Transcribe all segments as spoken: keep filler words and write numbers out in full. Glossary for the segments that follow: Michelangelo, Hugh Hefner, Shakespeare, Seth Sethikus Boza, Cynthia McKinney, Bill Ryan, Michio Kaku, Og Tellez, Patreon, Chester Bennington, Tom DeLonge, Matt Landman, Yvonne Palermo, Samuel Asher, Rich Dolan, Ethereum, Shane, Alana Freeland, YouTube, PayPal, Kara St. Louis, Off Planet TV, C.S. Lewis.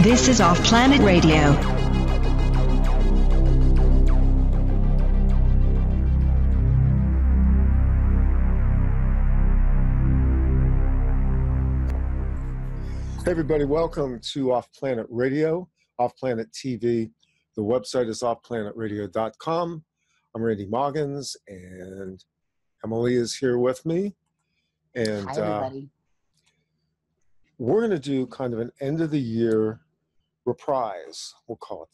This is Off Planet Radio. Hey everybody, welcome to Off Planet Radio, Off Planet T V. The website is off planet radio dot com. I'm Randy Moggins, and Emily is here with me. And hi everybody. Uh, we're going to do kind of an end of the year reprise, we'll call it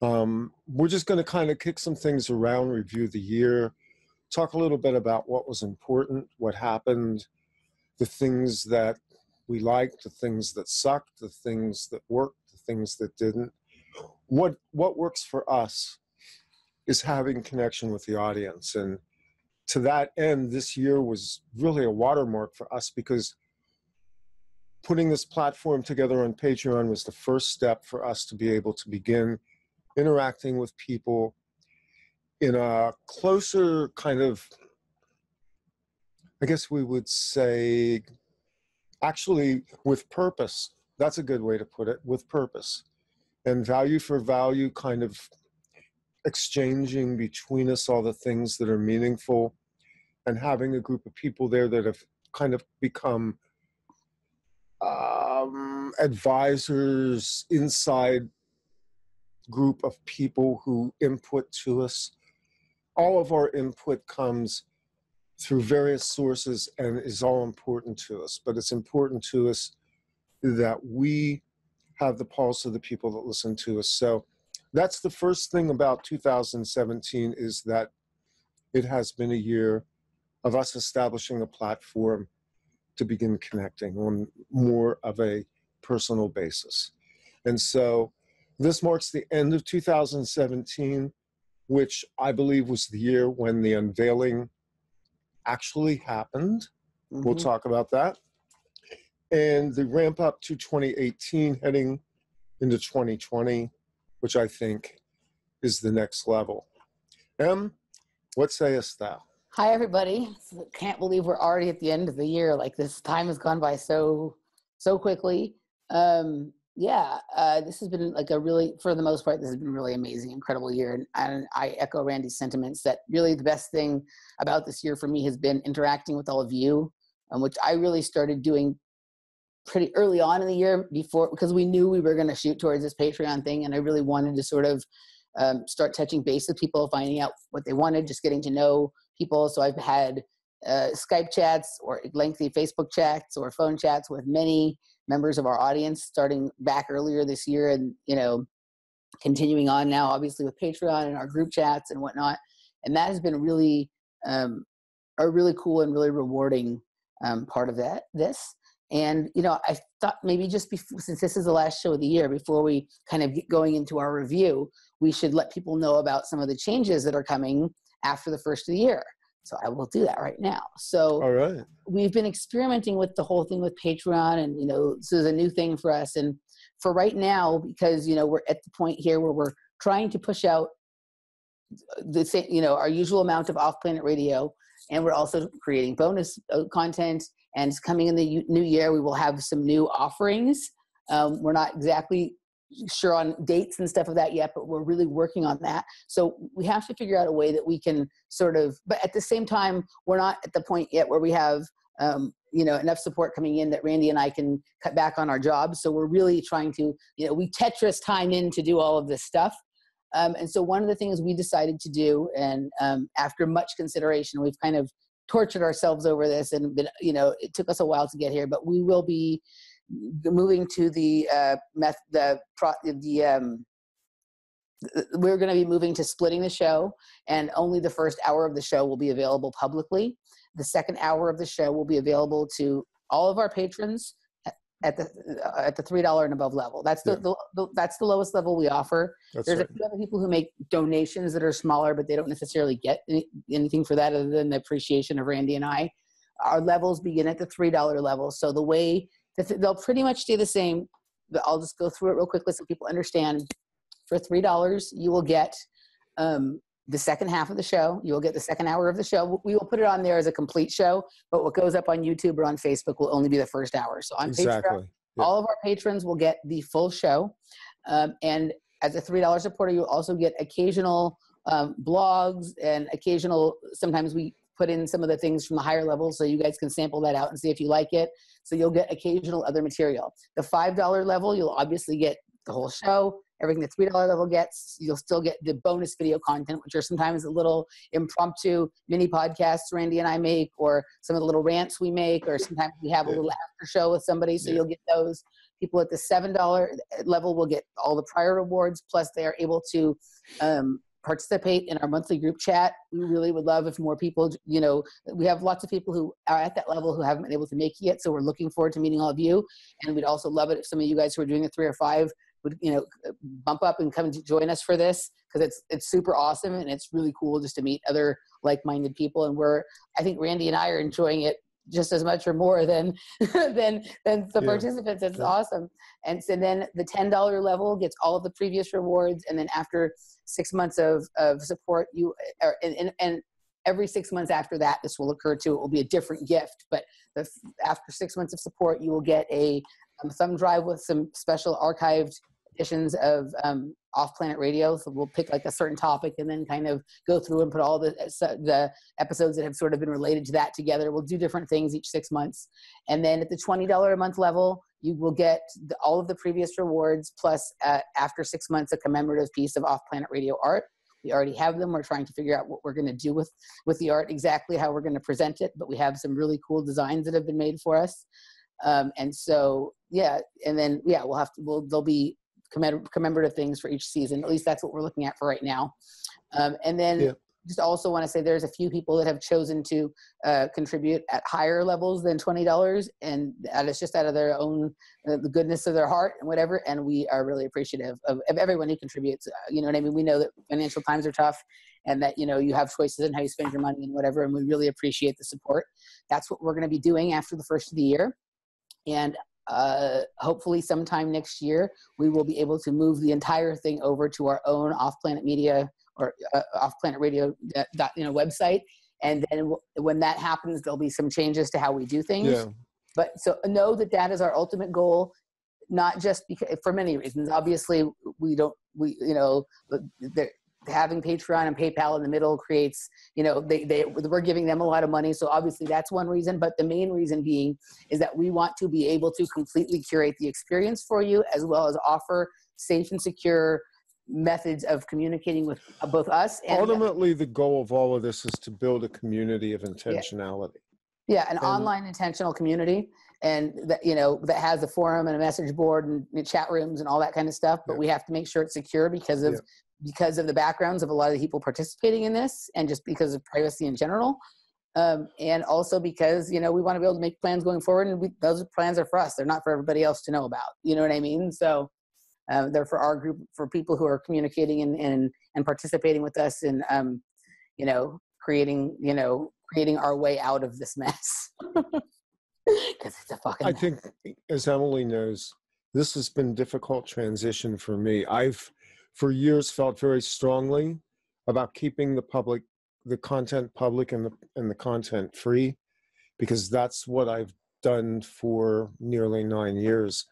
that. Um, we're just going to kind of kick some things around, review the year, talk a little bit about what was important, what happened, the things that we liked, the things that sucked, the things that worked, the things that didn't. What what works for us is having connection with the audience. And to that end, this year was really a watermark for us because putting this platform together on Patreon was the first step for us to be able to begin interacting with people in a closer kind of, I guess we would say, actually, with purpose. That's a good way to put it, with purpose. And value for value, kind of exchanging between us all the things that are meaningful and having a group of people there that have kind of become um, advisors, inside group of people who input to us. All of our input comes through various sources and is all important to us, but it's important to us that we have the pulse of the people that listen to us. So that's the first thing about two thousand seventeen, is that it has been a year of us establishing a platform to begin connecting on more of a personal basis. And so this marks the end of two thousand seventeen, which I believe was the year when the unveiling actually happened. Mm-hmm. We'll talk about that. And the ramp up to twenty eighteen, heading into twenty twenty, which I think is the next level. Em, what sayest thou? Hi, everybody. Can't believe we're already at the end of the year. Like, this time has gone by so, so quickly. Um, yeah, uh, this has been like a really, for the most part, this has been a really amazing, incredible year. And, and I echo Randy's sentiments that really the best thing about this year for me has been interacting with all of you, um, which I really started doing pretty early on in the year before, because we knew we were going to shoot towards this Patreon thing. And I really wanted to sort of um, start touching base with people, finding out what they wanted, just getting to know people. So I've had uh, Skype chats or lengthy Facebook chats or phone chats with many members of our audience starting back earlier this year and, you know, continuing on now, obviously, with Patreon and our group chats and whatnot. And that has been really um, a really cool and really rewarding um, part of that, this. And, you know, I thought maybe just before, since this is the last show of the year, before we kind of get going into our review, we should let people know about some of the changes that are coming after the first of the year. So I will do that right now. So all right. We've been experimenting with the whole thing with Patreon, and, you know, this is a new thing for us. And for right now, because, you know, we're at the point here where we're trying to push out the same, you know, our usual amount of Off Planet Radio. And we're also creating bonus content, and it's coming in the new year. We will have some new offerings. Um, we're not exactly sure on dates and stuff of that yet, but we're really working on that. So we have to figure out a way that we can sort of, but at the same time, we're not at the point yet where we have, um, you know, enough support coming in that Randy and I can cut back on our jobs. So we're really trying to, you know, we Tetris time in to do all of this stuff. Um, and so one of the things we decided to do, and um, after much consideration, we've kind of tortured ourselves over this, and been, you know, it took us a while to get here, but we will be moving to the uh, meth, the pro, the um, we're going to be moving to splitting the show, and only the first hour of the show will be available publicly. The second hour of the show will be available to all of our patrons at the at the three dollar and above level. That's the, yeah. the, the that's the lowest level we offer. That's There's right. a few other people who make donations that are smaller, but they don't necessarily get any, anything for that other than the appreciation of Randy and I. Our levels begin at the three dollar level. So the way that they'll pretty much stay the same. I'll just go through it real quickly so people understand. For three dollars, you will get um, the second half of the show. You will get the second hour of the show. We will put it on there as a complete show, but what goes up on YouTube or on Facebook will only be the first hour. So on exactly. Patreon, yeah. all of our patrons will get the full show. Um, and as a three dollar supporter, you also get occasional um, blogs and occasional. Sometimes we put in some of the things from the higher levels so you guys can sample that out and see if you like it. So you'll get occasional other material. The five dollar level, you'll obviously get the whole show. Everything the three dollar level gets, you'll still get the bonus video content, which are sometimes a little impromptu mini podcasts Randy and I make, or some of the little rants we make, or sometimes we have a little after show with somebody. So yeah. you'll get those. People at the seven dollar level will get all the prior rewards, plus they are able to um, – participate in our monthly group chat. We really would love if more people, you know, we have lots of people who are at that level who haven't been able to make it yet. So we're looking forward to meeting all of you. And we'd also love it if some of you guys who are doing a three or five would, you know, bump up and come to join us for this. Cause it's, it's super awesome. And it's really cool just to meet other like-minded people. And we're, I think Randy and I are enjoying it just as much or more than, than, than the yeah. participants. It's yeah. awesome. And so then the ten dollar level gets all of the previous rewards. And then after six months of, of support, you are, and, and, and every six months after that, this will occur too. It will be a different gift, but the, after six months of support, you will get a um, thumb drive with some special archived editions of um, Off Planet Radio. So we'll pick like a certain topic and then kind of go through and put all the the episodes that have sort of been related to that together. We'll do different things each six months. And then at the twenty dollar a month level, you will get the, all of the previous rewards, plus uh, after six months, a commemorative piece of Off Planet Radio art. We already have them. We're trying to figure out what we're going to do with, with the art, exactly how we're going to present it. But we have some really cool designs that have been made for us. Um, and so, yeah. And then, yeah, we'll have to, we'll, there'll be commemorative things for each season. At least that's what we're looking at for right now. Um, and then yeah. just also want to say there's a few people that have chosen to uh, contribute at higher levels than twenty dollars, and it's just out of their own, uh, the goodness of their heart and whatever. And we are really appreciative of, of everyone who contributes. Uh, you know what I mean? We know that financial times are tough and that, you know, you have choices in how you spend your money and whatever. And we really appreciate the support. That's what we're going to be doing after the first of the year. And Uh, hopefully sometime next year, we will be able to move the entire thing over to our own Off Planet Media or uh, Off Planet Radio uh, dot, you know, website. And then w when that happens, there'll be some changes to how we do things. Yeah. But so know that that is our ultimate goal, not just because, for many reasons. Obviously, we don't, we, you know, there, having Patreon and PayPal in the middle creates, you know, they, they we're giving them a lot of money. So obviously that's one reason, but the main reason being is that we want to be able to completely curate the experience for you, as well as offer safe and secure methods of communicating with both us. And ultimately the goal of all of this is to build a community of intentionality. Yeah. yeah an and online intentional community. And that, you know, that has a forum and a message board and, and chat rooms and all that kind of stuff. But yeah. we have to make sure it's secure because of, yeah. because of the backgrounds of a lot of the people participating in this, and just because of privacy in general. Um, and also because, you know, we want to be able to make plans going forward, and we, those plans are for us. They're not for everybody else to know about. You know what I mean? So um, they're for our group, for people who are communicating and, and, and participating with us and, um, you know, creating, you know, creating our way out of this mess. Because it's a fucking mess. I think, as Emily knows, this has been a difficult transition for me. I've, for years, felt very strongly about keeping the public, the content public and the, and the content free, because that's what I've done for nearly nine years.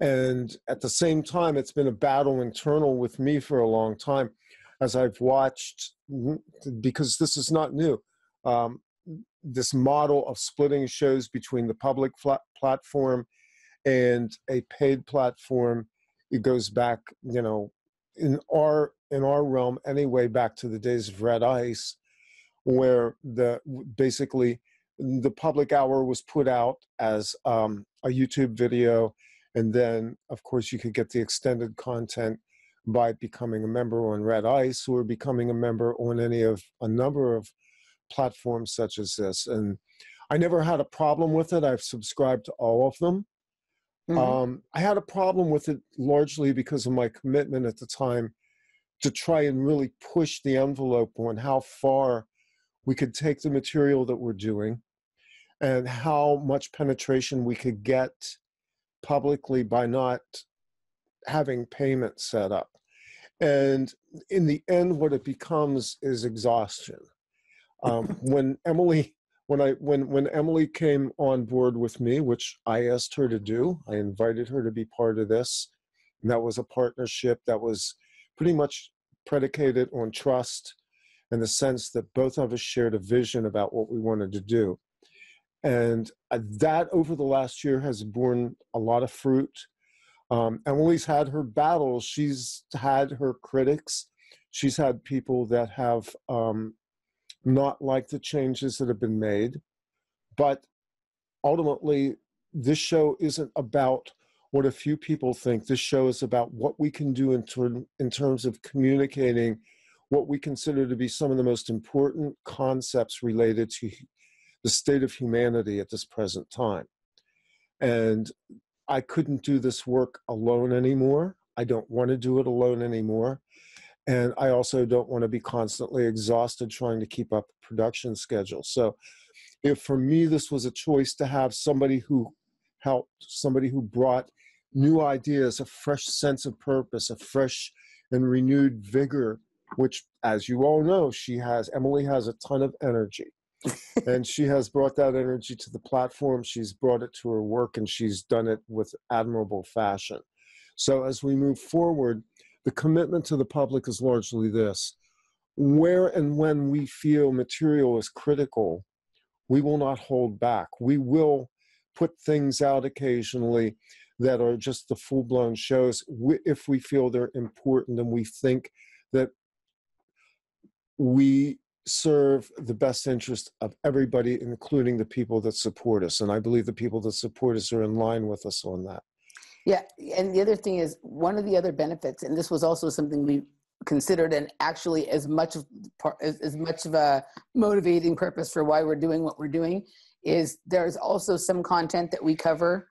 And at the same time, it's been a battle internal with me for a long time, as I've watched, because this is not new, um, this model of splitting shows between the public flat platform and a paid platform. It goes back, you know, in our in our realm anyway, back to the days of Red Ice, where the basically the public hour was put out as um, a YouTube video, and then of course you could get the extended content by becoming a member on Red Ice or becoming a member on any of a number of platforms such as this. And I never had a problem with it. I've subscribed to all of them. Mm-hmm. Um, I had a problem with it largely because of my commitment at the time to try and really push the envelope on how far we could take the material that we're doing and how much penetration we could get publicly by not having payment set up. And in the end, what it becomes is exhaustion. Um, when Emily, when I, when, when Emily came on board with me, which I asked her to do, I invited her to be part of this. And that was a partnership that was pretty much predicated on trust in the sense that both of us shared a vision about what we wanted to do. And that over the last year has borne a lot of fruit. Um, Emily's had her battles. She's had her critics. She's had people that have um, not liked the changes that have been made. But ultimately, this show isn't about what a few people think. This show is about what we can do in, ter- in terms of communicating what we consider to be some of the most important concepts related to the state of humanity at this present time. And I couldn't do this work alone anymore. I don't want to do it alone anymore. And I also don't want to be constantly exhausted trying to keep up a production schedule. So if for me, this was a choice to have somebody who helped, somebody who brought new ideas, a fresh sense of purpose, a fresh and renewed vigor, which, as you all know, she has, Emily has a ton of energy. And she has brought that energy to the platform. She's brought it to her work, and she's done it with admirable fashion. So as we move forward, the commitment to the public is largely this. Where and when we feel material is critical, we will not hold back. We will put things out occasionally that are just the full-blown shows if we feel they're important and we think that we serve the best interest of everybody, including the people that support us. And I believe the people that support us are in line with us on that. Yeah. And the other thing is, one of the other benefits, and this was also something we considered and actually as much of part, as, as much of a motivating purpose for why we're doing what we're doing, is there's also some content that we cover.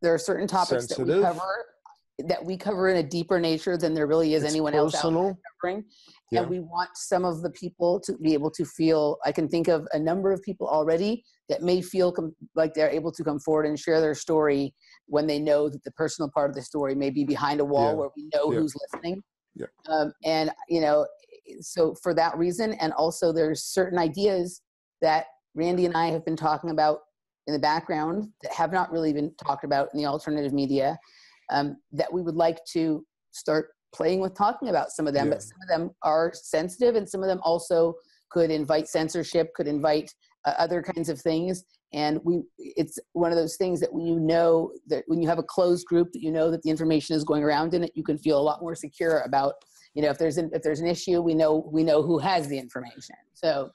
There are certain topics Sensitive. that we cover that we cover in a deeper nature than there really is it's anyone personal. else out covering. Yeah. And we want some of the people to be able to feel, I can think of a number of people already that may feel com- like they're able to come forward and share their story when they know that the personal part of the story may be behind a wall yeah. where we know yeah. who's listening. Yeah. Um, and, you know, so for that reason, and also there's certain ideas that Randy and I have been talking about in the background that have not really been talked about in the alternative media. Um, that we would like to start playing with talking about some of them, yeah. but some of them are sensitive and some of them also could invite censorship, could invite uh, other kinds of things. And we, it's one of those things that when you know that when you have a closed group that you know that the information is going around in it, you can feel a lot more secure about, you know, if there's an, if there's an issue, we know, we know who has the information. So.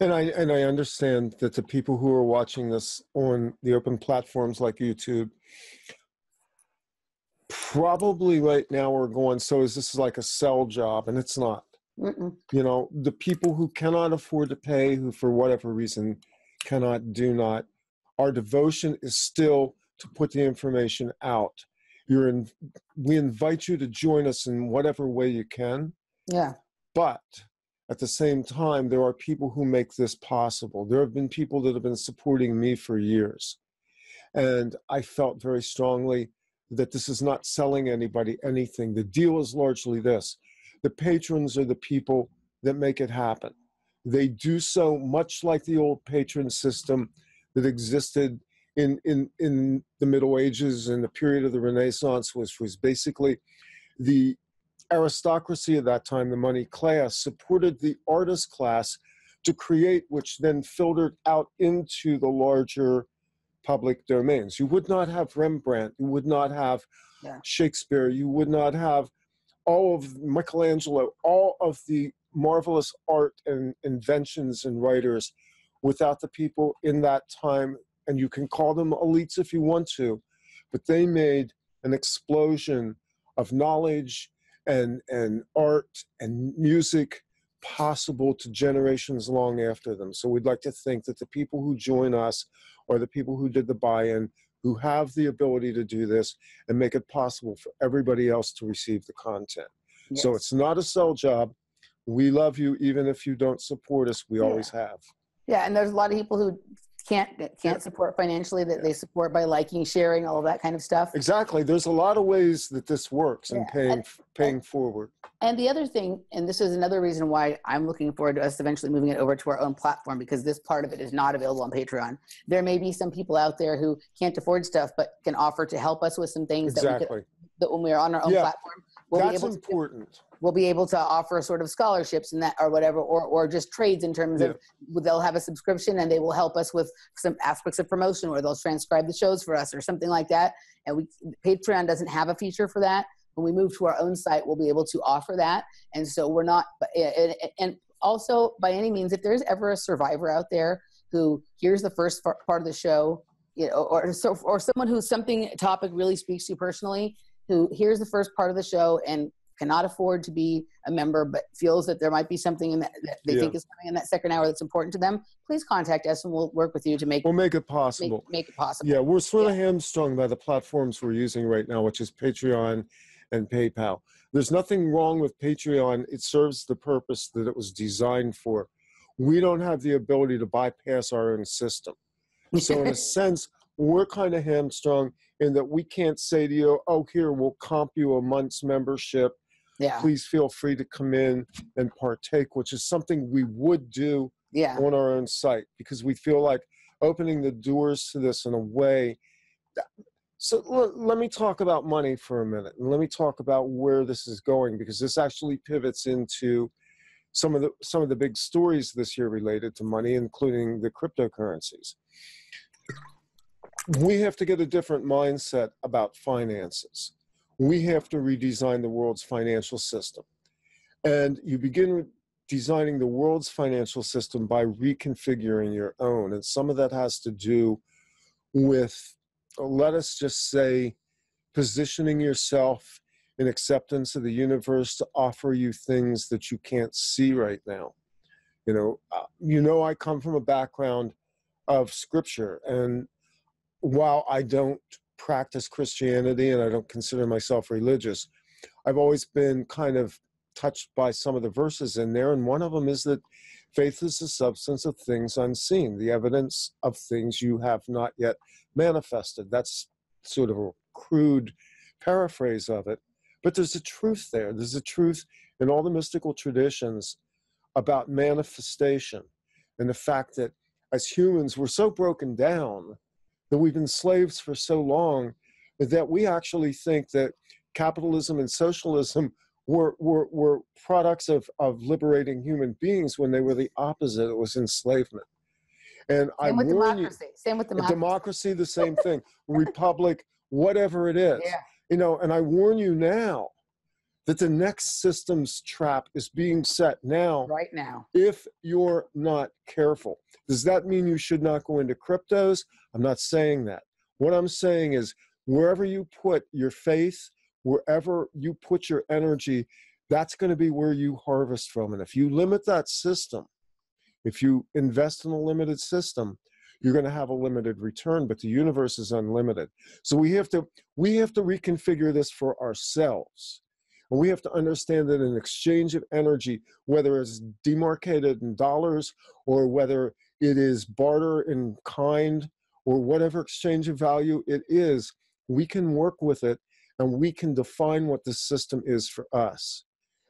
And I, and I understand that the people who are watching this on the open platforms like YouTube, probably right now we're going, so is this like a sell job? And it's not. Mm-mm. You know, the people who cannot afford to pay, who for whatever reason cannot, do not, our devotion is still to put the information out. You're in, we invite you to join us in whatever way you can. Yeah. But at the same time, there are people who make this possible. There have been people that have been supporting me for years. And I felt very strongly that this is not selling anybody anything. The deal is largely this. The patrons are the people that make it happen. They do so much like the old patron system that existed in, in, in the Middle Ages and the period of the Renaissance, which was basically the aristocracy of that time, the money class, supported the artist class to create, which then filtered out into the larger public domains. You would not have Rembrandt, you would not have yeah. Shakespeare, you would not have all of Michelangelo, all of the marvelous art and inventions and writers without the people in that time. And you can call them elites if you want to, but they made an explosion of knowledge and, and art and music possible to generations long after them. So we'd like to think that the people who join us or the people who did the buy-in who have the ability to do this and make it possible for everybody else to receive the content. Yes. So it's not a sell job. We love you, even if you don't support us. We yeah. always have. Yeah, and there's a lot of people who can't that can't support financially that yeah. they support by liking, sharing, all of that kind of stuff. Exactly. There's a lot of ways that this works yeah. and paying and, paying and, forward. And the other thing, and this is another reason why I'm looking forward to us eventually moving it over to our own platform, because this part of it is not available on Patreon. There may be some people out there who can't afford stuff but can offer to help us with some things exactly. that, we could, that when we're on our own yeah. platform, we'll That's be able important. To, we'll be able to offer sort of scholarships and that or whatever, or, or just trades in terms yeah. of they'll have a subscription and they will help us with some aspects of promotion, or they'll transcribe the shows for us or something like that. And we Patreon doesn't have a feature for that. When we move to our own site, we'll be able to offer that. And so we're not, and, and also by any means, if there's ever a survivor out there who hears the first part of the show, you know, or, so, or someone who something topic really speaks to personally, who hears the first part of the show and cannot afford to be a member, but feels that there might be something in that, that they yeah. think is coming in that second hour that's important to them, please contact us and we'll work with you to make We'll make it possible. Make, make it possible. Yeah, we're sort yeah. of hamstrung by the platforms we're using right now, which is Patreon and PayPal. There's nothing wrong with Patreon. It serves the purpose that it was designed for. We don't have the ability to bypass our own system. So in a sense, we're kind of hamstrung in that we can't say to you, oh, here, we'll comp you a month's membership. Yeah. Please feel free to come in and partake, which is something we would do yeah. on our own site, because we feel like opening the doors to this in a way. That, so l- let me talk about money for a minute, and let me talk about where this is going, because this actually pivots into some of the, some of the big stories this year related to money, including the cryptocurrencies. We have to get a different mindset about finances. We have to redesign the world's financial system. And you begin designing the world's financial system by reconfiguring your own. And some of that has to do with, let us just say, positioning yourself in acceptance of the universe to offer you things that you can't see right now. You know, you know, I come from a background of scripture, and while I don't practice Christianity and I don't consider myself religious, I've always been kind of touched by some of the verses in there, and one of them is that faith is the substance of things unseen, the evidence of things you have not yet manifested. That's sort of a crude paraphrase of it, but there's a truth there. There's a truth in all the mystical traditions about manifestation and the fact that as humans we're so broken down that we've been slaves for so long that we actually think that capitalism and socialism were were, were products of, of liberating human beings when they were the opposite. It was enslavement. And same I with warn democracy. You, same with democracy. Democracy, the same thing. Republic, whatever it is. Yeah. You know, and I warn you now that the next systems trap is being set now. Right now. If you're not careful. Does that mean you should not go into cryptos? I'm not saying that. What I'm saying is wherever you put your faith, wherever you put your energy, that's going to be where you harvest from. And if you limit that system, if you invest in a limited system, you're going to have a limited return, but the universe is unlimited. So we have to, we have to reconfigure this for ourselves. And we have to understand that an exchange of energy, whether it's demarcated in dollars or whether it is barter in kind or whatever exchange of value it is, we can work with it and we can define what the system is for us.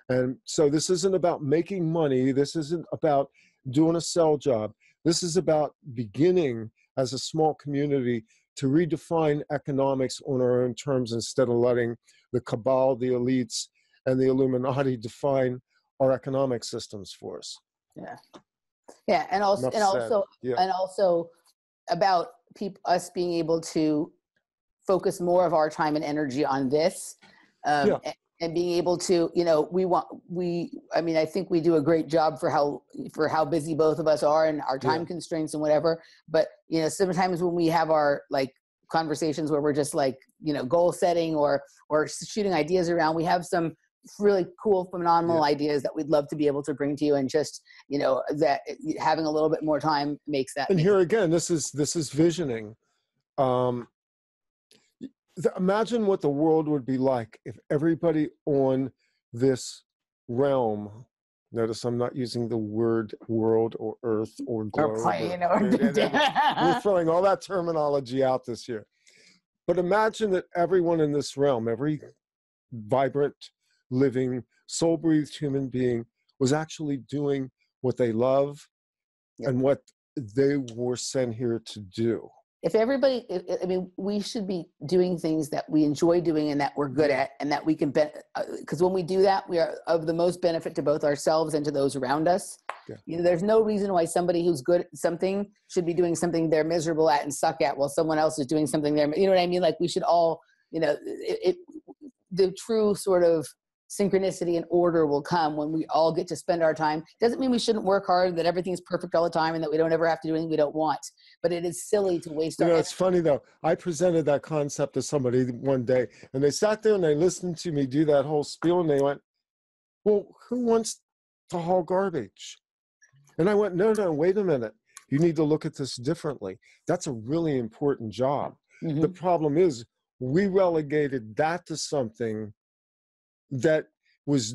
And so this isn't about making money. This isn't about doing a sell job. This is about beginning as a small community to redefine economics on our own terms instead of letting the cabal, the elites, and the Illuminati define our economic systems for us. Yeah, yeah, and also, Enough and also, yeah. and also about peop- us being able to focus more of our time and energy on this, um, yeah. and, and being able to, you know, we want, we, I mean, I think we do a great job for how for how busy both of us are and our time yeah. constraints and whatever. But you know, sometimes when we have our like. conversations where we're just like, you know, goal setting or or shooting ideas around, we have some really cool, phenomenal yeah. ideas that we'd love to be able to bring to you, and just, you know, that having a little bit more time makes that. And here again, this is this is visioning. Um, imagine what the world would be like if everybody on this realm, notice I'm not using the word world or earth or globe. Or plane or... We're throwing all that terminology out this year. But imagine that everyone in this realm, every vibrant, living, soul-breathed human being was actually doing what they love and what they were sent here to do. If everybody, I mean, we should be doing things that we enjoy doing and that we're good at and that we can benefit, because when we do that, we are of the most benefit to both ourselves and to those around us. Yeah. You know, there's no reason why somebody who's good at something should be doing something they're miserable at and suck at while someone else is doing something they're, you know what I mean? Like we should all, you know, it, it, the true sort of synchronicity and order will come when we all get to spend our time. Doesn't mean we shouldn't work hard, that everything's perfect all the time and that we don't ever have to do anything we don't want, but it is silly to waste our time. You know, it's funny though. I presented that concept to somebody one day and they sat there and they listened to me do that whole spiel and they went, well, who wants to haul garbage? And I went, no, no, wait a minute. You need to look at this differently. That's a really important job. Mm-hmm. The problem is we relegated that to something that was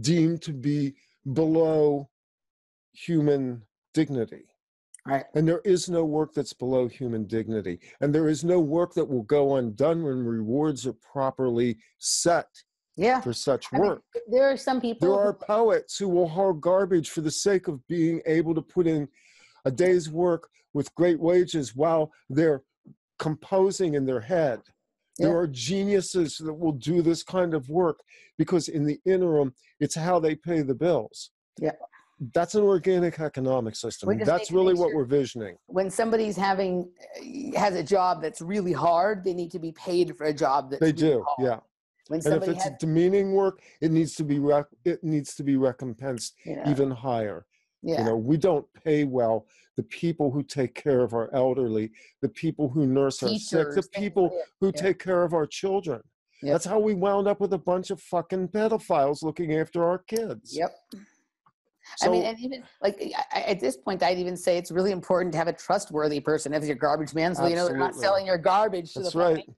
deemed to be below human dignity. Right. And there is no work that's below human dignity. And there is no work that will go undone when rewards are properly set yeah. for such work. I mean, there are some people... There are poets who will haul garbage for the sake of being able to put in a day's work with great wages while they're composing in their head. There are geniuses that will do this kind of work because in the interim, it's how they pay the bills. Yeah. That's an organic economic system. That's really what we're visioning. When somebody's having, has a job that's really hard, they need to be paid for a job that's really hard. They do, yeah. When and if it's has, a demeaning work, it needs to be, rec it needs to be recompensed yeah. even higher. Yeah. You know, we don't pay well the people who take care of our elderly, the people who nurse Teachers, our sick, the people who yeah. take care of our children. Yep. That's how we wound up with a bunch of fucking pedophiles looking after our kids. Yep. So, I mean, and even like I, at this point, I'd even say it's really important to have a trustworthy person as your garbage man, so absolutely. you know they're not selling your garbage to That's the right. and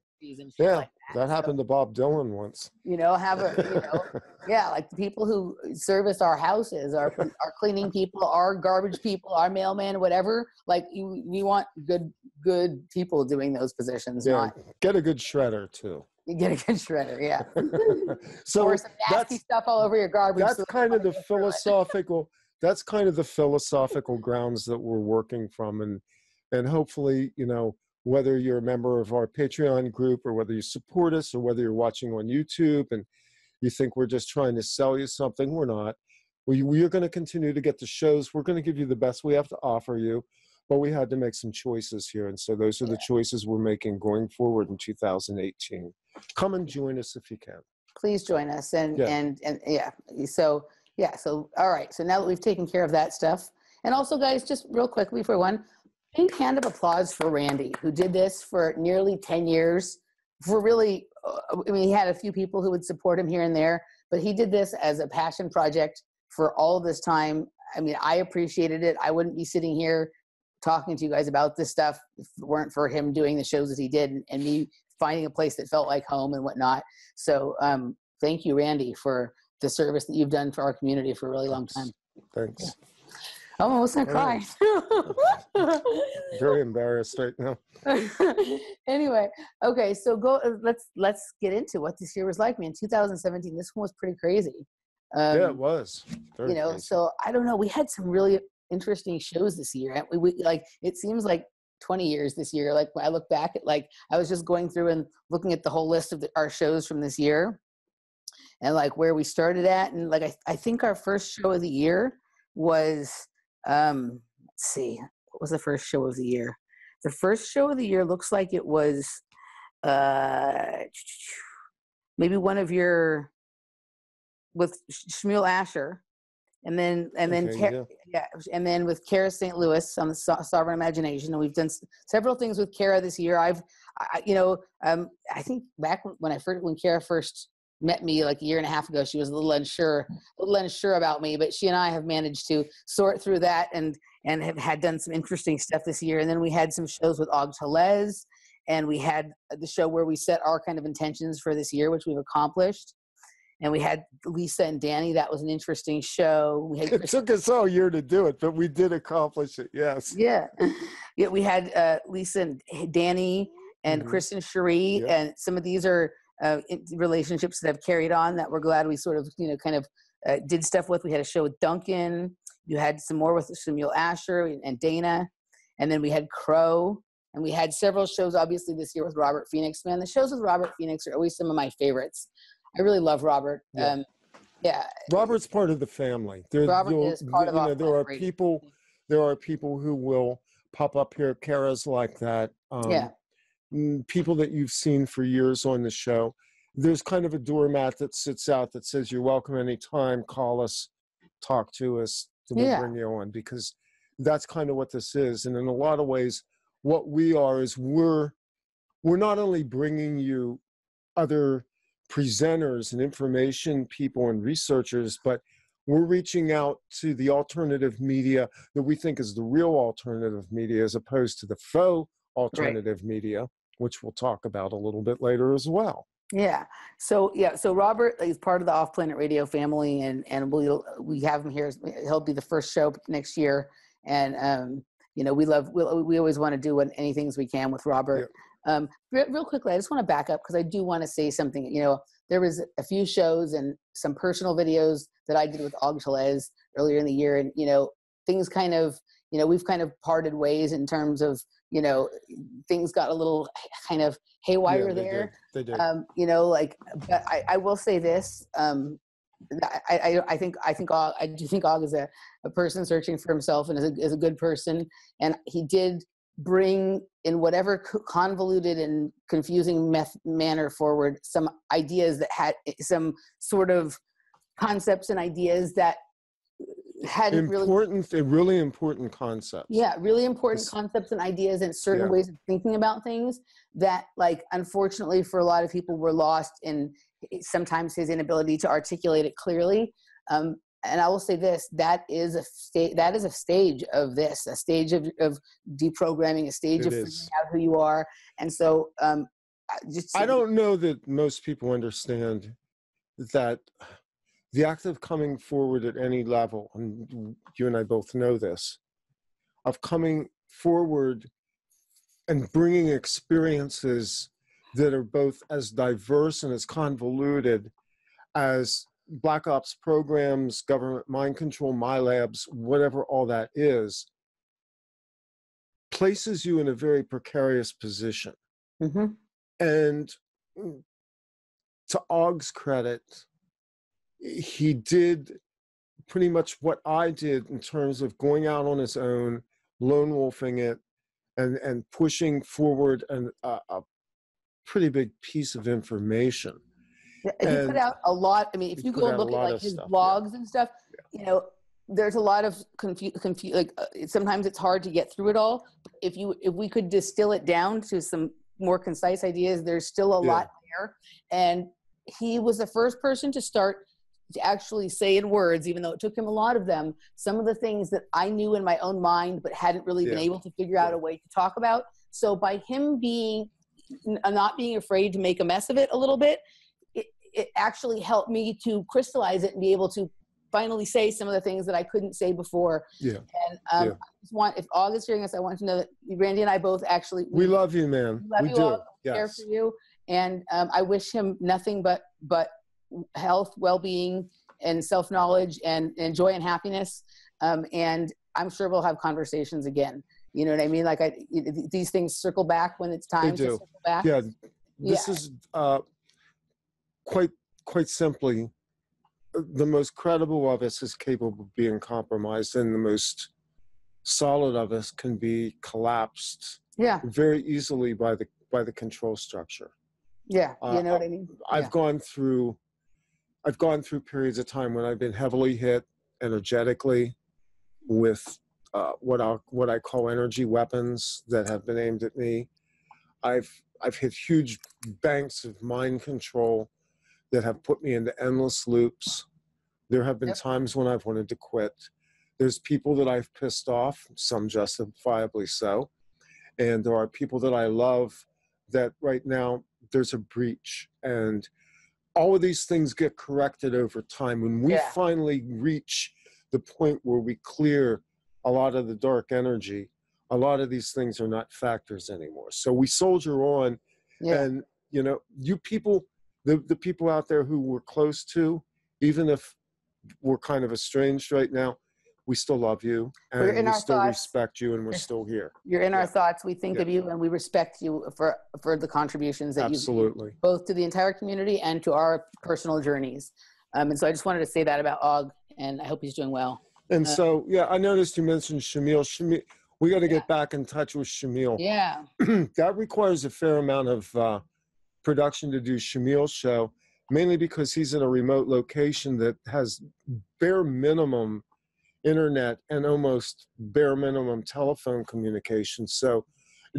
yeah, like that, that happened so, to Bob Dylan once. You know, have a, you know, yeah, like the people who service our houses, our, our cleaning people, our garbage people, our mailman, whatever. Like, you, we want good, good people doing those positions. Yeah, not, get a good shredder too. You get a good shredder, yeah. So or some nasty stuff all over your garbage. That's so kind of the philosophical. That's kind of the philosophical grounds that we're working from, and and hopefully, you know. Whether you're a member of our Patreon group or whether you support us or whether you're watching on YouTube and you think we're just trying to sell you something, we're not. We, we are going to continue to get the shows. We're going to give you the best we have to offer you, but we had to make some choices here. And so those are the choices we're making going forward in two thousand eighteen. Come and join us if you can. Please join us. And yeah. And, and yeah, so yeah. So, all right. So now that we've taken care of that stuff, and also guys, just real quickly for one, big hand of applause for Randy, who did this for nearly ten years. For really, I mean, he had a few people who would support him here and there, but he did this as a passion project for all this time. I mean, I appreciated it. I wouldn't be sitting here talking to you guys about this stuff if it weren't for him doing the shows that he did and, and me finding a place that felt like home and whatnot. So um, thank you, Randy, for the service that you've done for our community for a really long time. Thanks. Yeah. I'm almost gonna cry. Very embarrassed right now. Anyway, okay, so go. Let's let's get into what this year was like. Man, two thousand seventeen. This one was pretty crazy. Um, yeah, it was. Very you know, crazy. So I don't know. We had some really interesting shows this year. We, we like it seems like twenty years this year. Like when I look back at like I was just going through and looking at the whole list of the, our shows from this year, and like where we started at, and like I I think our first show of the year was. Um, let's see, what was the first show of the year? The first show of the year looks like it was, uh, maybe one of your, with Samuel Asher, and then, and then, okay, yeah. yeah, and then with Kara Saint Louis on the so Sovereign Imagination. And we've done several things with Kara this year. I've, I, you know, um, I think back when I first, when Kara first met me like a year and a half ago, she was a little unsure, a little unsure about me, but she and I have managed to sort through that and, and have had done some interesting stuff this year. And then we had some shows with Og Tellez And we had the show where we set our kind of intentions for this year, which we've accomplished. And we had Lisa and Danny. That was an interesting show. We had it took us all year to do it, but we did accomplish it, yes. Yeah. Yeah, we had uh, Lisa and Danny and mm-hmm. Chris and Cherie. Yep. And some of these are uh, relationships that have carried on that we're glad we sort of, you know, kind of uh, did stuff with. We had a show with Duncan. You had some more with Samuel Asher and Dana. And then we had Crow. And we had several shows, obviously, this year with Robert Phoenix. Man, the shows with Robert Phoenix are always some of my favorites. I really love Robert. Yeah. Um, yeah. Robert's part of the family. There, Robert is part of the family. There are people, there are people who will pop up here, Kara's like that. Um, yeah. People that you've seen for years on the show. There's kind of a doormat that sits out that says, you're welcome anytime, call us, talk to us, we'll yeah. bring you on, because that's kind of what this is. And in a lot of ways, what we are is we're, we're not only bringing you other presenters and information people and researchers, but we're reaching out to the alternative media that we think is the real alternative media, as opposed to the faux alternative right. media, which we'll talk about a little bit later as well. Yeah. So, yeah. So Robert is part of the Off Planet Radio family, and, and we'll, we have him here. He'll be the first show next year. And, um, you know, we love, we, we always want to do what, anything as we can with Robert. Yeah. Um, re real quickly, I just want to back up because I do want to say something. You know, there was a few shows and some personal videos that I did with Og Tellez earlier in the year. And, you know, things kind of, you know, we've kind of parted ways in terms of, you know, things got a little kind of haywire yeah, they there. Did. They did. Um, you know, like, but I, I will say this. Um, I, I, I think I think Og, I do think Og is a, a person searching for himself and is a, is a good person. And he did bring in whatever convoluted and confusing meth manner forward some ideas that had some sort of concepts and ideas that had important, really, really important concepts. Yeah, really important it's, concepts and ideas and certain yeah. ways of thinking about things that, like, unfortunately for a lot of people were lost in sometimes his inability to articulate it clearly. Um, and I will say this, that is a state, that is a stage of this, a stage of, of deprogramming, a stage it of is. figuring out who you are. And so, um, just I don't know that most people understand that the act of coming forward at any level, and you and I both know this, of coming forward and bringing experiences that are both as diverse and as convoluted as Black Ops programs, government mind control, my labs, whatever all that is, places you in a very precarious position. Mm-hmm. And to Og's credit, he did pretty much what I did in terms of going out on his own, lone wolfing it, and, and pushing forward an, uh, a pretty big piece of information. Yeah, and and he put out a lot. I mean, if you go and look at like his stuff, blogs yeah. and stuff, yeah. you know, there's a lot of confu- confu- like uh, sometimes it's hard to get through it all. But if you if we could distill it down to some more concise ideas, there's still a yeah. lot there. And he was the first person to start to actually say in words, even though it took him a lot of them, some of the things that I knew in my own mind but hadn't really yeah. been able to figure yeah. out a way to talk about. So by him being not being afraid to make a mess of it a little bit, it, it actually helped me to crystallize it and be able to finally say some of the things that I couldn't say before. Yeah. And um, yeah. I just want, if Og is hearing us, I want to know that Randy and I both actually we, we love you, man. Love we you do. All. Yes. Care for you, and um, I wish him nothing but but. health, well-being, and self-knowledge, and, and joy and happiness. Um, and I'm sure we'll have conversations again. You know what I mean? Like, I, these things circle back when it's time they do. to circle back. Yeah, this yeah. is uh, quite quite simply the most credible of us is capable of being compromised, and the most solid of us can be collapsed. Yeah, very easily by the by the control structure. Yeah, you uh, know what I mean. I've yeah. gone through. I've gone through periods of time when I've been heavily hit energetically with uh, what I what I call energy weapons that have been aimed at me. I've I've hit huge banks of mind control that have put me into endless loops. There have been yep. times when I've wanted to quit. There's people that I've pissed off, some justifiably so, and there are people that I love that right now there's a breach, and all of these things get corrected over time. When we yeah. finally reach the point where we clear a lot of the dark energy, a lot of these things are not factors anymore. So we soldier on, yeah. and you know, you people, the, the people out there who we're close to, even if we're kind of estranged right now, we still love you, and we still thoughts. respect you, and we're still here. You're in yeah. our thoughts. We think yeah. of you, and we respect you for, for the contributions that Absolutely. you've made, both to the entire community and to our personal journeys. Um, and so I just wanted to say that about Og, and I hope he's doing well. And uh, so, yeah, I noticed you mentioned Shamil. Shamil, we got to yeah. get back in touch with Shamil. Yeah. That requires a fair amount of uh, production to do Shamil's show, mainly because he's in a remote location that has bare minimum internet and almost bare minimum telephone communication. So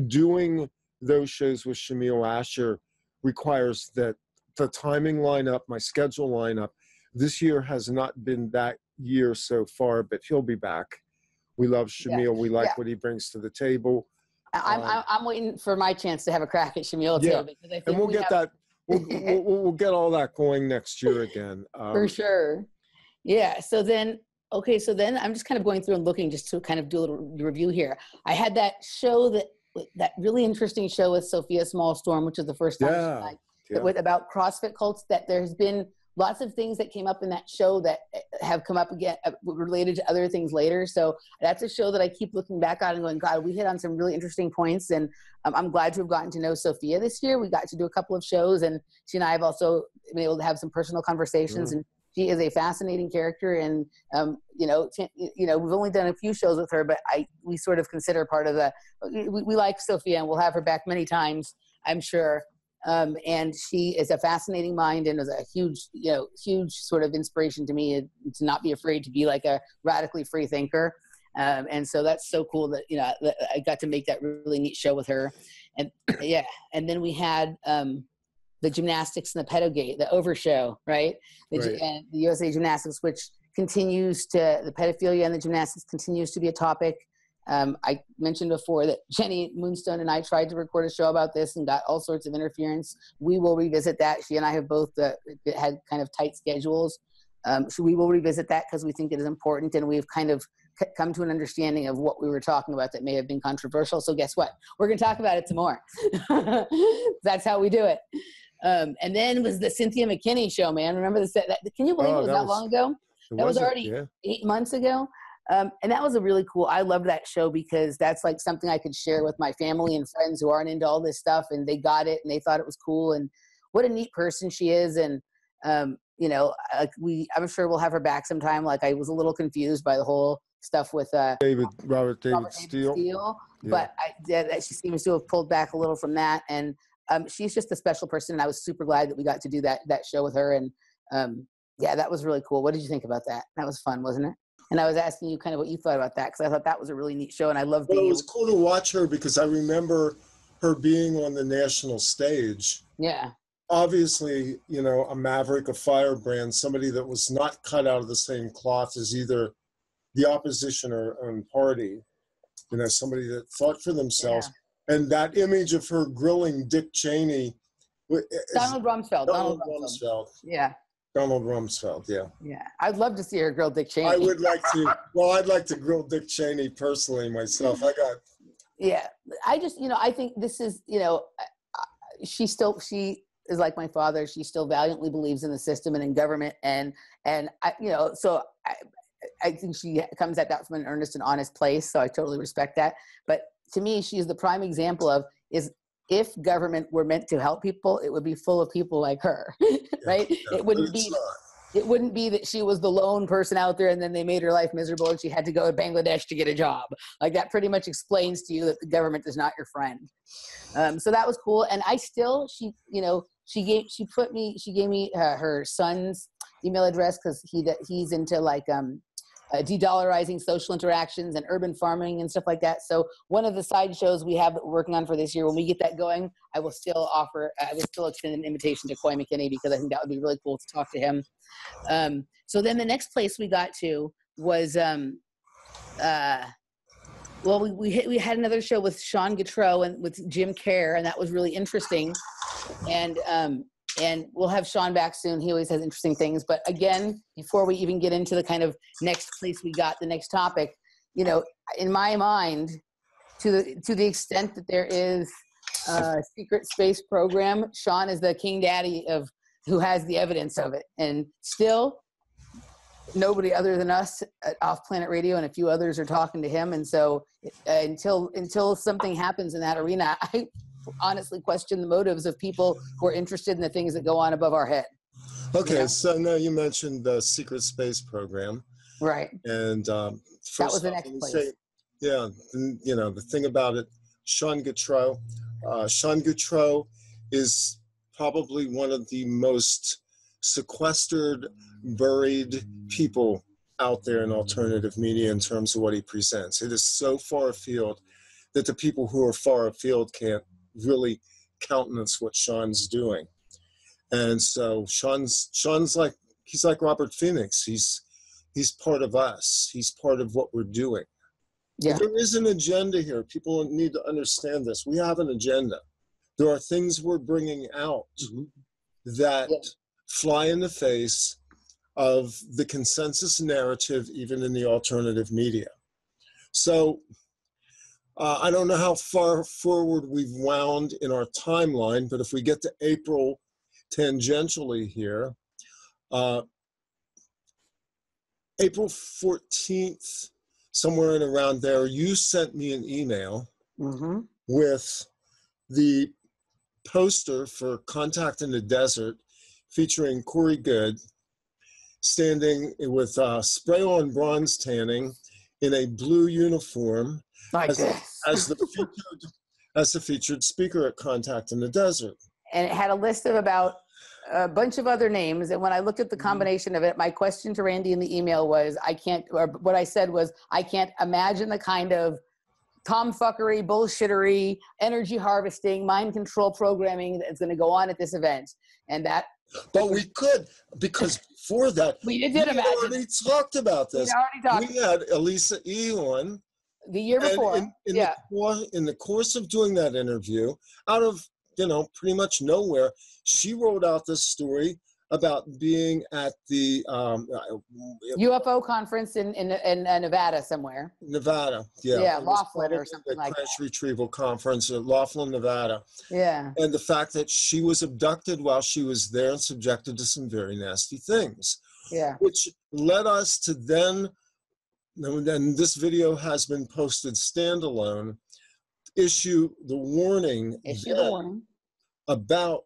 doing those shows with Samuel Asher requires that the timing line up, my schedule line up. This year has not been that year so far, but he'll be back. We love Samuel. Yeah. We like yeah. what he brings to the table. I'm, um, I'm waiting for my chance to have a crack at Samuel yeah. too. Because I think and we'll we get have... that. We'll, we'll, we'll get all that going next year again. Um, for sure. Yeah. So then, okay, so then I'm just kind of going through and looking just to kind of do a little review here. I had that show, that that really interesting show with Sophia Smallstorm, which is the first time yeah, she yeah. about CrossFit cults, that there's been lots of things that came up in that show that have come up again uh, related to other things later. So that's a show that I keep looking back on and going, God, we hit on some really interesting points. And um, I'm glad to have gotten to know Sophia this year. We got to do a couple of shows, and she and I have also been able to have some personal conversations mm. and she is a fascinating character, and um, you know, you know, we've only done a few shows with her, but I we sort of consider part of the. We, we like Sophia, and we'll have her back many times, I'm sure. Um, and she is a fascinating mind, and is a huge, you know, huge sort of inspiration to me to not be afraid to be like a radically free thinker. Um, and so that's so cool that you know that I got to make that really neat show with her, and yeah, and then we had. Um, the gymnastics and the pedogate, the overshow, right? The, right. And the U S A Gymnastics, which continues to, the pedophilia and the gymnastics continues to be a topic. Um, I mentioned before that Jenny Moonstone and I tried to record a show about this and got all sorts of interference. We will revisit that. She and I have both uh, had kind of tight schedules. Um, so we will revisit that because we think it is important, and we've kind of c come to an understanding of what we were talking about that may have been controversial. So guess what? We're going to talk about it some more. That's how we do it. Um, and then was the Cynthia McKinney show, man. Remember the set? That, can you believe oh, it was that, that was, long ago? That was already yeah. eight months ago. Um, and that was a really cool, I loved that show because that's like something I could share with my family and friends who aren't into all this stuff, and they got it and they thought it was cool, and what a neat person she is. And, um, you know, like we, I'm sure we'll have her back sometime. Like I was a little confused by the whole stuff with uh, David, Robert David, Robert David Steele, Steele yeah. but I, that, she seems to have pulled back a little from that. And Um, she's just a special person, and I was super glad that we got to do that that show with her. And um, yeah, that was really cool. What did you think about that? That was fun, wasn't it? And I was asking you kind of what you thought about that, because I thought that was a really neat show, and I loved being. Well, it was cool to watch her because I remember her being on the national stage. Yeah. Obviously, you know, a maverick, a firebrand, somebody that was not cut out of the same cloth as either the opposition or own party. You know, somebody that fought for themselves. Yeah. And that image of her grilling Dick Cheney. Donald Rumsfeld. Donald, Donald Rumsfeld. Rumsfeld. Yeah. Donald Rumsfeld, yeah. Yeah. I'd love to see her grill Dick Cheney. I would like to. Well, I'd like to grill Dick Cheney personally myself. I got. Yeah. I just, you know, I think this is, you know, she still, she is like my father. She still valiantly believes in the system and in government. And, and I, you know, so I, I think she comes at that from an earnest and honest place. So I totally respect that. But to me, she's the prime example of is if government were meant to help people, it would be full of people like her, right? Yeah, it wouldn't be, not. it wouldn't be that she was the lone person out there and then they made her life miserable and she had to go to Bangladesh to get a job. Like that pretty much explains to you that the government is not your friend. Um, so that was cool. And I still, she, you know, she gave, she put me, she gave me uh, her son's email address because he, he's into like, um, Uh, de-dollarizing social interactions and urban farming and stuff like that. So one of the side shows we have that we're working on for this year, when we get that going, I will still offer, I will still extend an invitation to Coy McKinney because I think that would be really cool to talk to him. Um, so then the next place we got to was um, uh, Well, we we, hit, we had another show with Sean Gautreaux and with Jim Kerr, and that was really interesting. And um, and we'll have Sean back soon. He always has interesting things. But again, before we even get into the kind of next place we got, the next topic, you know, in my mind, to the to the extent that there is a secret space program, Sean is the king daddy of who has the evidence of it, and still. Nobody other than us at Off Planet Radio and a few others are talking to him. And so uh, until until something happens in that arena, I honestly question the motives of people who are interested in the things that go on above our head. Okay, you know? So now you mentioned the secret space program. Right. And um, first that was the next place. Say, yeah, you know, the thing about it, Sean Gautreaux. Uh, Sean Gautreaux is probably one of the most sequestered, buried people out there in alternative media in terms of what he presents. It is so far afield that the people who are far afield can't really countenance what Sean's doing. And so Sean's Sean's like, he's like Robert Phoenix. He's he's part of us. He's part of what we're doing. Yeah. There is an agenda here. People need to understand this. We have an agenda. There are things we're bringing out mm-hmm. that yeah. fly in the face of the consensus narrative, even in the alternative media. So uh, I don't know how far forward we've wound in our timeline, but if we get to April tangentially here, uh, April fourteenth, somewhere in around there, you sent me an email mm-hmm. with the poster for Contact in the Desert featuring Corey Goode, standing with uh, spray-on bronze tanning in a blue uniform as, a, as, the featured, as the featured speaker at Contact in the Desert. And it had a list of about a bunch of other names. And when I looked at the combination of it, my question to Randy in the email was, I can't, or what I said was, I can't imagine the kind of tomfuckery, bullshittery, energy harvesting, mind control programming that's going to go on at this event. And that But we could, because before that, we, did we had imagine. already talked about this. We, already talked. we had Elisa Ewan. The year before. In, in, yeah. the, in the course of doing that interview, out of, you know, pretty much nowhere, she rolled out this story about being at the um, U F O conference in, in, in Nevada somewhere. Nevada, yeah. Yeah, Laughlin or something like that. Crash Retrieval Conference at Laughlin, Nevada. Yeah. And the fact that she was abducted while she was there and subjected to some very nasty things. Yeah. Which led us to then, and this video has been posted standalone, issue the warning. Issue the warning. About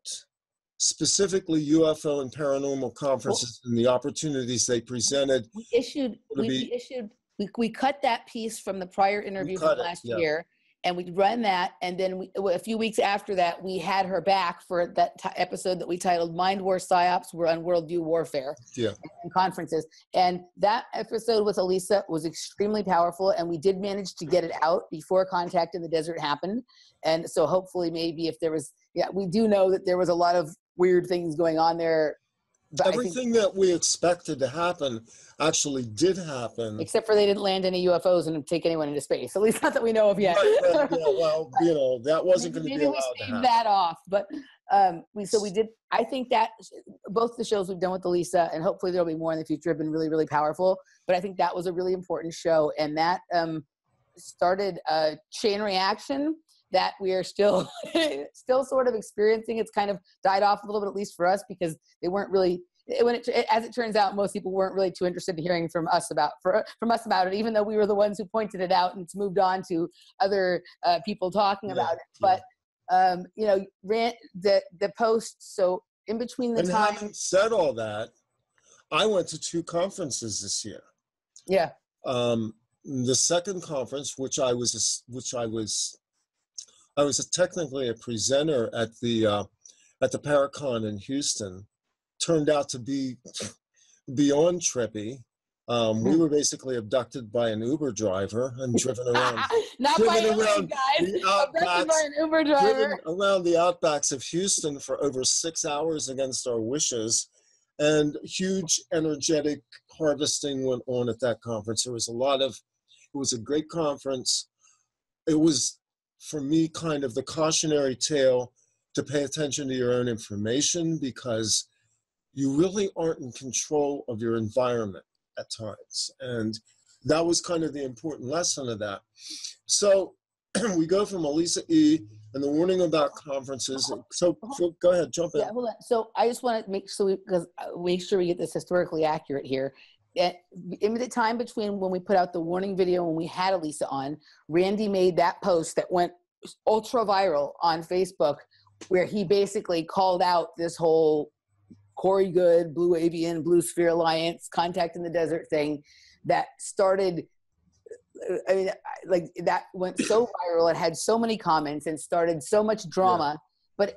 specifically U F O and paranormal conferences well, and the opportunities they presented. We issued, we, be, we, issued we, we cut that piece from the prior interview from last it, yeah. year, and we run that, and then we, a few weeks after that, we had her back for that t episode that we titled Mind War Psyops Were on Worldview Warfare yeah. and Conferences. And that episode with Elisa was extremely powerful, and we did manage to get it out before Contact in the Desert happened. And so hopefully maybe if there was, yeah, we do know that there was a lot of weird things going on there. But everything that we expected to happen actually did happen. Except for they didn't land any U F Os and take anyone into space. At least not that we know of yet. Right, right, yeah, well, you know, that wasn't going to be allowed to happen. Maybe we saved that off. But um, we, so we did, I think that both the shows we've done with Elisa, and hopefully there'll be more in the future, have been really, really powerful. But I think that was a really important show. And that um, started a chain reaction that we are still still sort of experiencing. It's kind of died off a little bit, at least for us, because they weren't really, it, when it, as it turns out, most people weren't really too interested in hearing from us about for, from us about it, even though we were the ones who pointed it out, and it's moved on to other uh, people talking yeah, about it. But, yeah. um, you know, rant, the, the post, so in between the and time. And having said all that, I went to two conferences this year. Yeah. Um, the second conference, which I was, which I was, I was a, technically a presenter at the uh, at the Paracon in Houston. Turned out to be beyond trippy. Um, we were basically abducted by an Uber driver and driven around. Not driven by an around guys. The outbacks, by an Uber driver. Driven around the outbacks of Houston for over six hours against our wishes. And huge energetic harvesting went on at that conference. There was a lot of. It was a great conference. it was, for me, kind of the cautionary tale to pay attention to your own information, because you really aren't in control of your environment at times. And that was kind of the important lesson of that. So we go from Elisa E. and the warning about conferences. So, so go ahead, jump in. Yeah, hold on. So I just want to make sure, because make sure we get this historically accurate here. In the time between when we put out the warning video and we had Elisa on, Randy made that post that went ultra viral on Facebook, where he basically called out this whole Corey Goode, Blue Avian, Blue Sphere Alliance, Contact in the Desert thing that started, I mean, like that went so viral. It had so many comments and started so much drama, yeah. but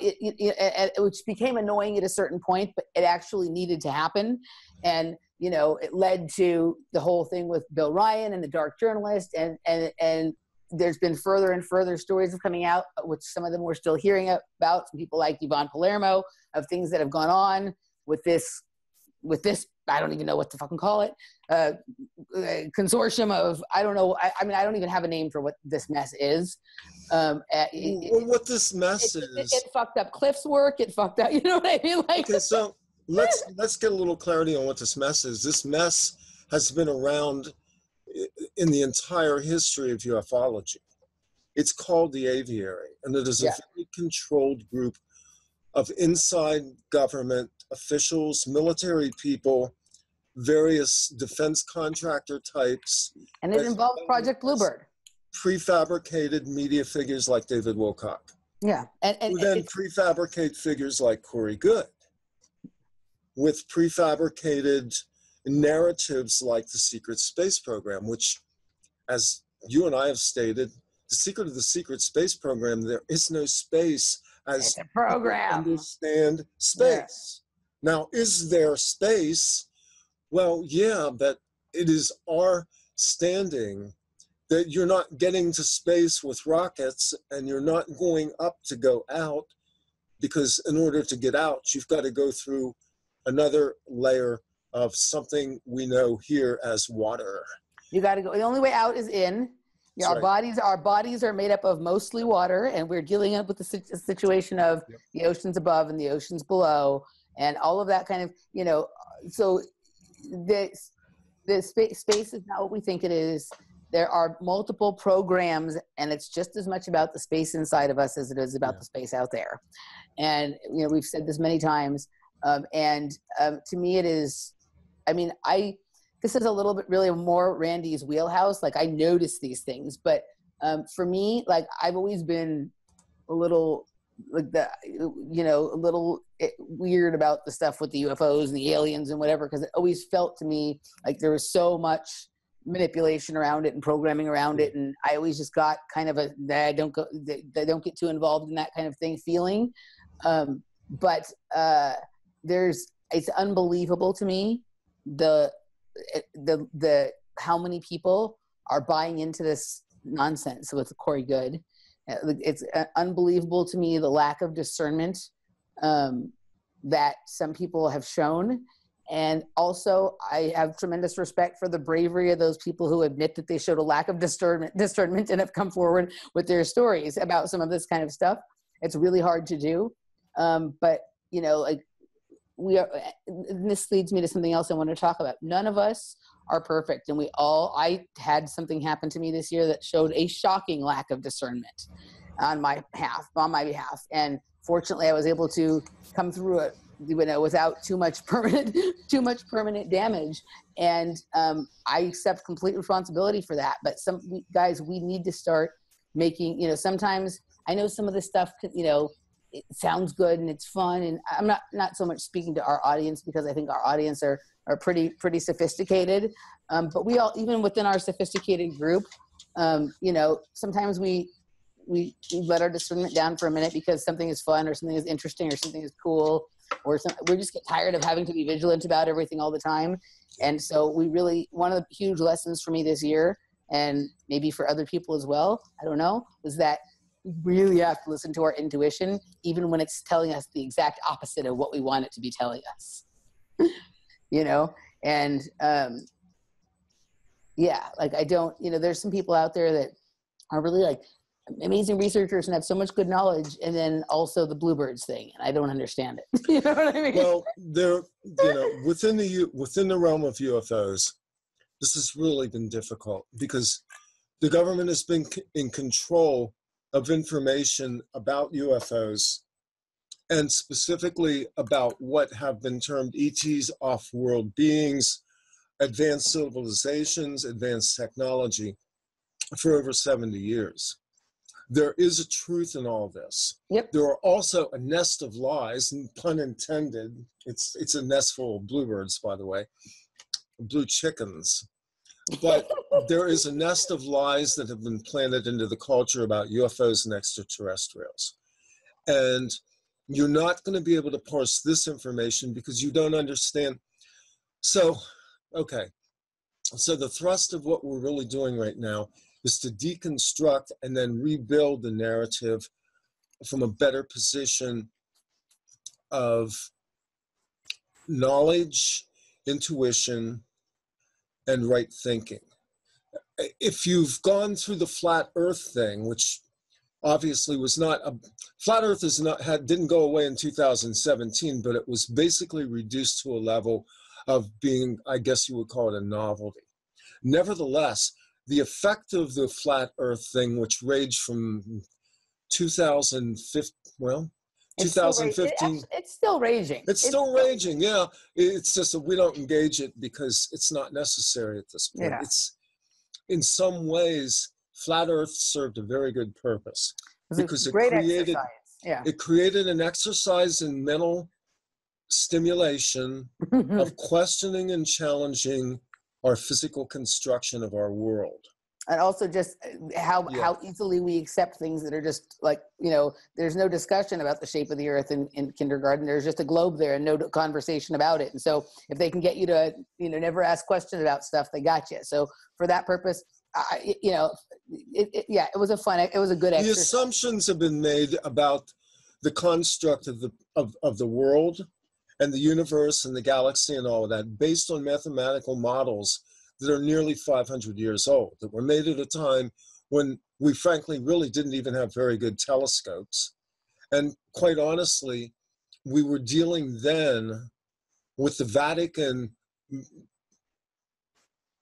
it, it, it, it, which became annoying at a certain point, but it actually needed to happen. And, you know, it led to the whole thing with Bill Ryan and the dark journalist, and, and, and there's been further and further stories coming out, which some of them we're still hearing about from people like Yvonne Palermo, of things that have gone on with this, with this, I don't even know what to fucking call it, uh, consortium of, I don't know, I, I mean, I don't even have a name for what this mess is. Um, it, well, what this mess it, is. It, it, it fucked up Cliff's work, it fucked up, you know what I mean? Like, okay, so let's, let's get a little clarity on what this mess is. This mess has been around in the entire history of ufology. It's called the Aviary, and it is yeah. a very controlled group of inside government officials, military people, various defense contractor types. And it involved Project Bluebird. Prefabricated media figures like David Wilcock. Yeah. And, and, who then and prefabricate figures like Corey Goode, with prefabricated narratives like the secret space program, which, as you and I have stated, the secret of the secret space program, there is no space as it's a program. Understand space. Yeah. Now, is there space? Well, yeah, but it is our standing that you're not getting to space with rockets, and you're not going up to go out, because in order to get out, you've got to go through another layer of something we know here as water. You got to go. The only way out is in. Yeah, our right. bodies, our bodies are made up of mostly water, and we're dealing up with the situation of yep. the oceans above and the oceans below, and all of that kind of, you know. So the the space space is not what we think it is. There are multiple programs, and it's just as much about the space inside of us as it is about yeah. the space out there. And you know, we've said this many times. Um, and um, to me, it is. I mean, I. This is a little bit really more Randy's wheelhouse. Like, I notice these things, but um, for me, like, I've always been a little, like the, you know, a little weird about the stuff with the U F Os and the aliens and whatever, because it always felt to me like there was so much manipulation around it and programming around it, and I always just got kind of a that I don't go, that I don't get too involved in that kind of thing feeling. Um, but uh, there's, it's unbelievable to me the. the the how many people are buying into this nonsense with Corey Goode. It's unbelievable to me, the lack of discernment um, that some people have shown. And also, I have tremendous respect for the bravery of those people who admit that they showed a lack of discernment, discernment and have come forward with their stories about some of this kind of stuff. It's really hard to do. Um, but, you know, like, we are, and this leads me to something else I want to talk about. None of us are perfect. And we all, I had something happen to me this year that showed a shocking lack of discernment on my behalf, on my behalf. And fortunately, I was able to come through it, you know, without too much permanent, too much permanent damage. And um, I accept complete responsibility for that. But some guys, we need to start making, you know, sometimes I know some of this stuff, you know, it sounds good and it's fun, and I'm not not so much speaking to our audience, because I think our audience are are pretty pretty sophisticated, um, but we all, even within our sophisticated group, um, you know, sometimes we, we we let our discernment down for a minute because something is fun or something is interesting or something is cool, or some, we just get tired of having to be vigilant about everything all the time. And so we really, one of the huge lessons for me this year, and maybe for other people as well, I don't know, was that really have to listen to our intuition, even when it's telling us the exact opposite of what we want it to be telling us. You know, and um yeah, like I don't, you know, there's some people out there that are really like amazing researchers and have so much good knowledge, and then also the bluebirds thing, and I don't understand it. You know what I mean? Well, there, you know, within the within the realm of U F Os, this has really been difficult because the government has been in control of information about U F Os, and specifically about what have been termed E Ts, off-world beings, advanced civilizations, advanced technology, for over seventy years. There is a truth in all this. Yep. There are also a nest of lies, and pun intended. It's, it's a nest full of bluebirds, by the way, blue chickens. But there is a nest of lies that have been planted into the culture about U F Os and extraterrestrials. And you're not going to be able to parse this information because you don't understand. So, okay. So the thrust of what we're really doing right now is to deconstruct and then rebuild the narrative from a better position of knowledge, intuition, and right thinking. If you've gone through the flat earth thing, which obviously was not a flat earth is not had didn't go away in two thousand seventeen, but it was basically reduced to a level of being, I guess you would call it, a novelty. Nevertheless, the effect of the flat earth thing, which raged from two thousand fifteen, well, it's two thousand fifteen. Still raging. It's still raging. It's, it's still, still raging, yeah. It's just that we don't engage it because it's not necessary at this point. Yeah. It's, in some ways, flat earth served a very good purpose. It was because a great it created, yeah. It created an exercise in mental stimulation of questioning and challenging our physical construction of our world. And also just how, yeah. how easily we accept things that are just like, you know, there's no discussion about the shape of the earth in, in kindergarten. There's just a globe there and no conversation about it. And so if they can get you to, you know, never ask questions about stuff, they got you. So for that purpose, I, you know, it, it, yeah, it was a fun, it was a good exercise. The assumptions have been made about the construct of the, of, of the world and the universe and the galaxy and all of that based on mathematical models that are nearly five hundred years old, that were made at a time when we frankly really didn't even have very good telescopes. And quite honestly, we were dealing then with the Vatican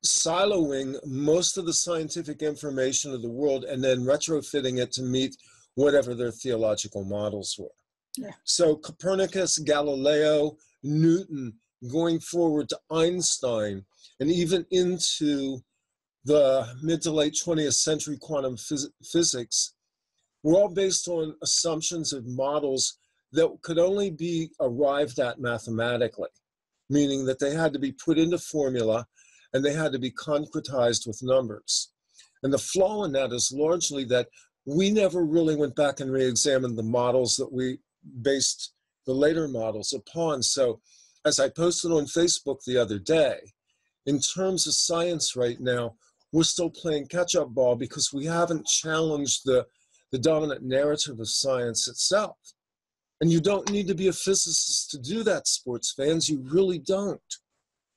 siloing most of the scientific information of the world and then retrofitting it to meet whatever their theological models were. Yeah. So Copernicus, Galileo, Newton, going forward to Einstein, and even into the mid to late twentieth century quantum phys physics, were all based on assumptions of models that could only be arrived at mathematically, meaning that they had to be put into formula and they had to be concretized with numbers. And the flaw in that is largely that we never really went back and re-examined the models that we based the later models upon. So as I posted on Facebook the other day, in terms of science right now, we're still playing catch-up ball because we haven't challenged the, the dominant narrative of science itself. And you don't need to be a physicist to do that, sports fans. You really don't.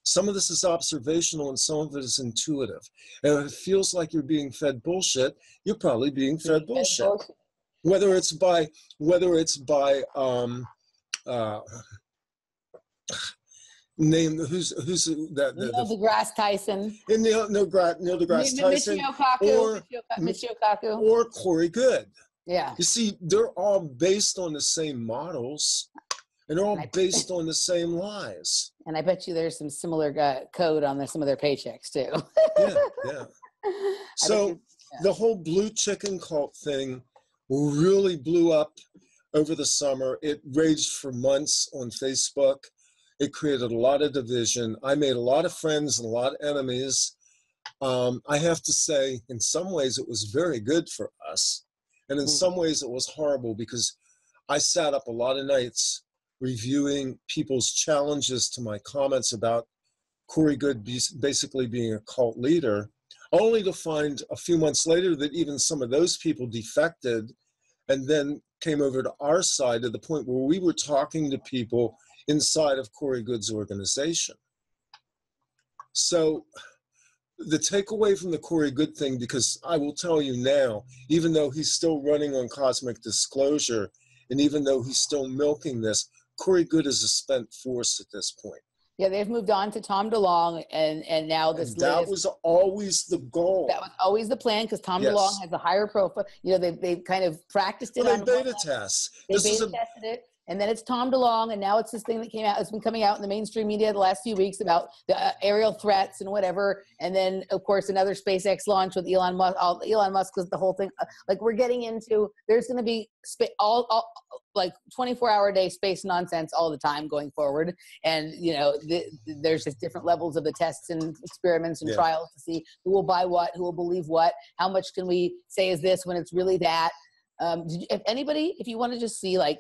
Some of this is observational and some of it is intuitive. And if it feels like you're being fed bullshit, you're probably being fed bullshit. Whether it's by, whether it's by, um, uh, Name who's who's that? The, Neil deGrasse Tyson. In Neil, Neil, Neil deGrasse Tyson. Michio Kaku, or Michio Kaku. Or Corey Goode. Yeah. You see, they're all based on the same models, and they're all and based on the same lies. And I bet you there's some similar uh, code on their, some of their paychecks too. Yeah, yeah. So you, yeah. the whole blue chicken cult thing really blew up over the summer. It raged for months on Facebook. It created a lot of division. I made a lot of friends and a lot of enemies. Um, I have to say, in some ways, it was very good for us. And in some ways, it was horrible because I sat up a lot of nights reviewing people's challenges to my comments about Corey Goode basically being a cult leader, only to find a few months later that even some of those people defected and then came over to our side to the point where we were talking to people inside of Corey Goode's organization. So the takeaway from the Corey Goode thing, because I will tell you now, even though he's still running on cosmic disclosure, and even though he's still milking this, Corey Goode is a spent force at this point. Yeah, they've moved on to Tom DeLonge, and, and now this and that was always the goal. That was always the plan, because Tom yes. DeLonge has a higher profile. You know, they they kind of practiced it. Well, they on beta tests. They this beta tested it. And then it's Tom DeLonge, and now it's this thing that came out. It's been coming out in the mainstream media the last few weeks about the uh, aerial threats and whatever. And then, of course, another SpaceX launch with Elon Musk. All, Elon Musk was the whole thing. Uh, like, we're getting into, there's going to be sp- all, all like twenty-four hour a day space nonsense all the time going forward. And, you know, the, there's just different levels of the tests and experiments and yeah. trials to see who will buy what, who will believe what, how much can we say is this when it's really that. Um, did you, if anybody, if you want to just see, like,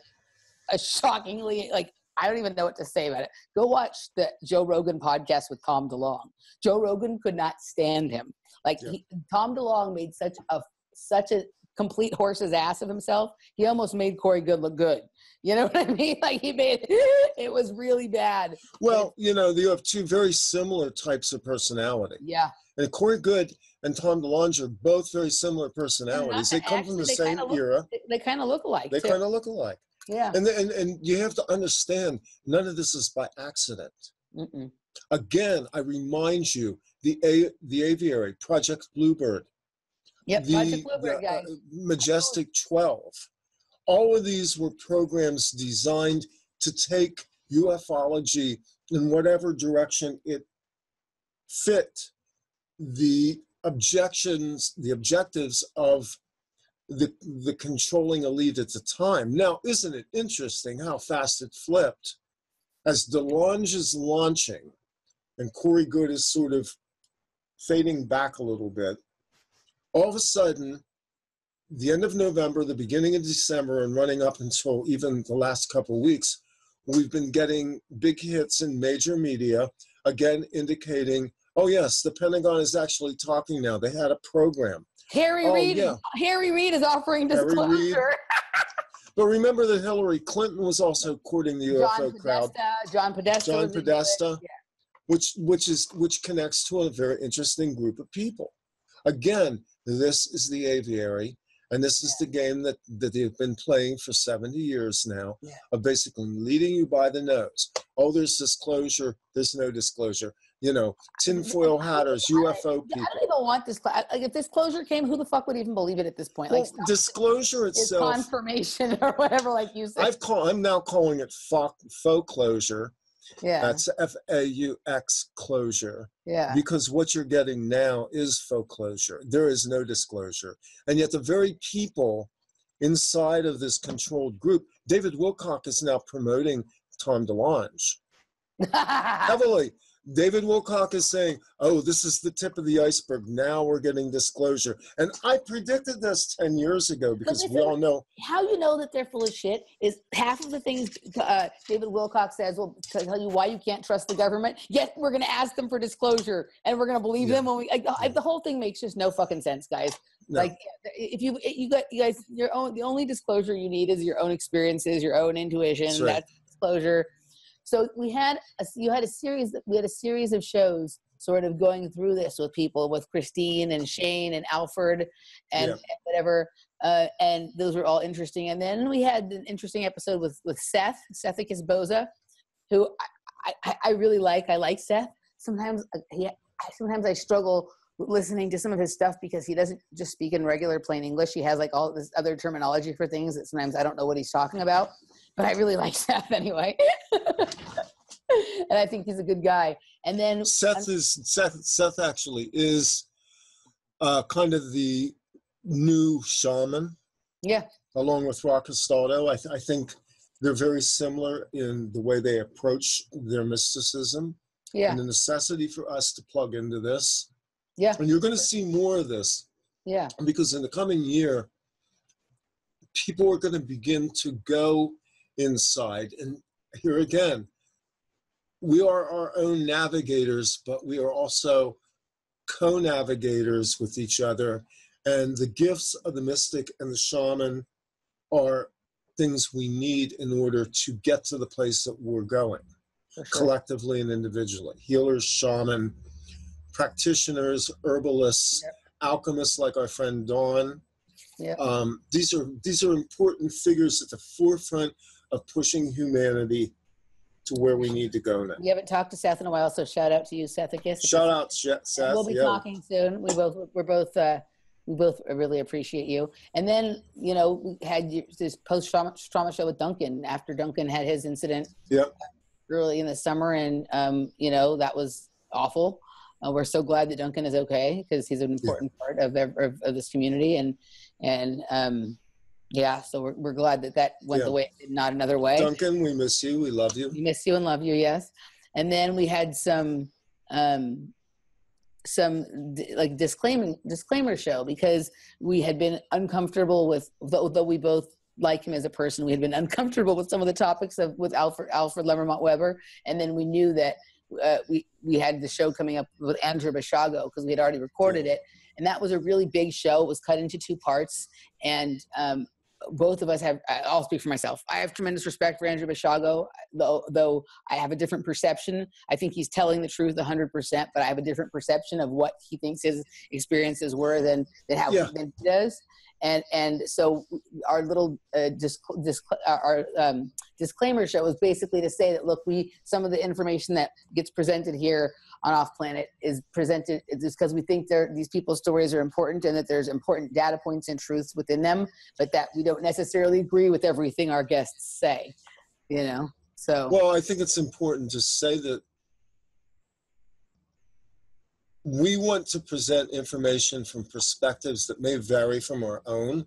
a shockingly, like, I don't even know what to say about it. Go watch the Joe Rogan podcast with Tom DeLonge. Joe Rogan could not stand him. Like yeah. he, Tom DeLonge made such a such a complete horse's ass of himself. He almost made Corey Goode look good. You know what I mean? Like he made it was really bad. Well, you know, you have two very similar types of personality. Yeah. And Corey Goode and Tom DeLonge are both very similar personalities. Not, they come actually, from the same kinda look, era. They kind of look alike. They kind of look alike. Yeah. And, and and you have to understand, none of this is by accident. Mm-mm. Again, I remind you, the a, the aviary, Project Bluebird. Yep, the, Project Bluebird, the, guys. Uh, Majestic twelve. All of these were programs designed to take U F O logy in whatever direction it fit the objections, the objectives of The, the controlling elite at the time. Now, isn't it interesting how fast it flipped? As DeLonge is launching and Corey Goode is sort of fading back a little bit, all of a sudden, the end of November, the beginning of December, and running up until even the last couple of weeks, we've been getting big hits in major media, again indicating, oh yes, the Pentagon is actually talking now. They had a program. Harry oh, Reid yeah. Harry Reid is offering disclosure. But remember that Hillary Clinton was also courting the U F O crowd. John Podesta. John Podesta, yeah. which which is which connects to a very interesting group of people. Again, this is the aviary, and this is yeah. the game that, that they've been playing for seventy years now, yeah. of basically leading you by the nose. Oh, there's disclosure, there's no disclosure. You know, tinfoil hatters, U F O people. I don't even want this. Like, if disclosure came, who the fuck would even believe it at this point? Like, well, disclosure itself, confirmation or whatever, like you said. I've call, I'm now calling it faux closure. Yeah. That's F A U X closure. Yeah. Because what you're getting now is faux closure. There is no disclosure, and yet the very people inside of this controlled group, David Wilcock is now promoting Tom DeLonge heavily. David Wilcock is saying, oh, this is the tip of the iceberg. Now we're getting disclosure. And I predicted this ten years ago because we all know. How you know that they're full of shit is half of the things uh, David Wilcock says will tell you why you can't trust the government. Yet we're going to ask them for disclosure and we're going to believe yeah. them. When we, like, yeah. The whole thing makes just no fucking sense, guys. No. Like if you, you got you guys, your own, the only disclosure you need is your own experiences, your own intuition. That's, right. That's disclosure. So we had a, you had a series we had a series of shows sort of going through this with people, with Christine and Shane and Alfred and, yeah. and whatever, uh, and those were all interesting. And then we had an interesting episode with with Seth Sethikus Boza, who I, I, I really like. I like Seth. Sometimes he, sometimes I struggle listening to some of his stuff because he doesn't just speak in regular plain English. He has like all this other terminology for things that sometimes I don't know what he's talking about. But I really like Seth anyway, and I think he's a good guy. And then Seth is Seth. Seth actually is uh, kind of the new shaman. Yeah. Along with Ra Castaldo, I, th- I think they're very similar in the way they approach their mysticism. Yeah. And the necessity for us to plug into this. Yeah. And you're going to see more of this. Yeah. Because in the coming year, people are going to begin to go inside. And here again, we are our own navigators, but we are also co-navigators with each other. And the gifts of the mystic and the shaman are things we need in order to get to the place that we're going, sure. collectively and individually. Healers, shaman, practitioners, herbalists, yep. alchemists like our friend Dawn. Yep. Um, these are these are important figures at the forefront of pushing humanity to where we need to go now. We haven't talked to Seth in a while, so shout out to you, Seth. Shout out, Seth. And we'll be yeah. talking soon. We both we're both uh, we both really appreciate you. And then you know we had this post trauma, trauma show with Duncan after Duncan had his incident. Yep. Early in the summer, and um, you know that was awful. Uh, we're so glad that Duncan is okay because he's an important yeah. part of, of of this community, and and um, yeah, so we're we're glad that that went yeah. the way, not another way. Duncan, we miss you. We love you. We miss you and love you. Yes, and then we had some um, some d like disclaiming disclaimer show because we had been uncomfortable with though, though we both. like him as a person. We had been uncomfortable with some of the topics of with Alfred Alfred Lemmermont Weber, and then we knew that uh, we we had the show coming up with Andrew Basiago because we had already recorded it, and that was a really big show. It was cut into two parts, and um, both of us have. I'll speak for myself. I have tremendous respect for Andrew Basiago, though though I have a different perception. I think he's telling the truth one hundred percent, but I have a different perception of what he thinks his experiences were than than how yeah. he does. And and so our little uh, disc, disc, our um, disclaimer show was basically to say that look, we some of the information that gets presented here on Off Planet is presented is because we think there these people's stories are important and that there's important data points and truths within them, but that we don't necessarily agree with everything our guests say, you know. So well, I think it's important to say that we want to present information from perspectives that may vary from our own.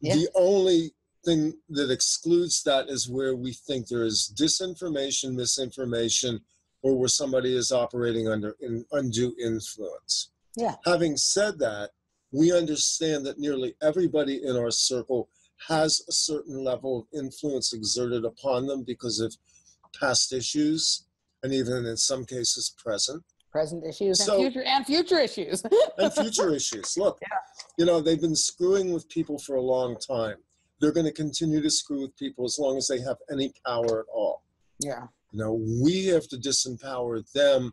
Yeah. The only thing that excludes that is where we think there is disinformation, misinformation, or where somebody is operating under in undue influence. Yeah. Having said that, we understand that nearly everybody in our circle has a certain level of influence exerted upon them because of past issues, and even in some cases present. present issues and, so, future, and future issues. and future issues. Look, yeah. you know, they've been screwing with people for a long time. They're going to continue to screw with people as long as they have any power at all. Yeah. You know, we have to disempower them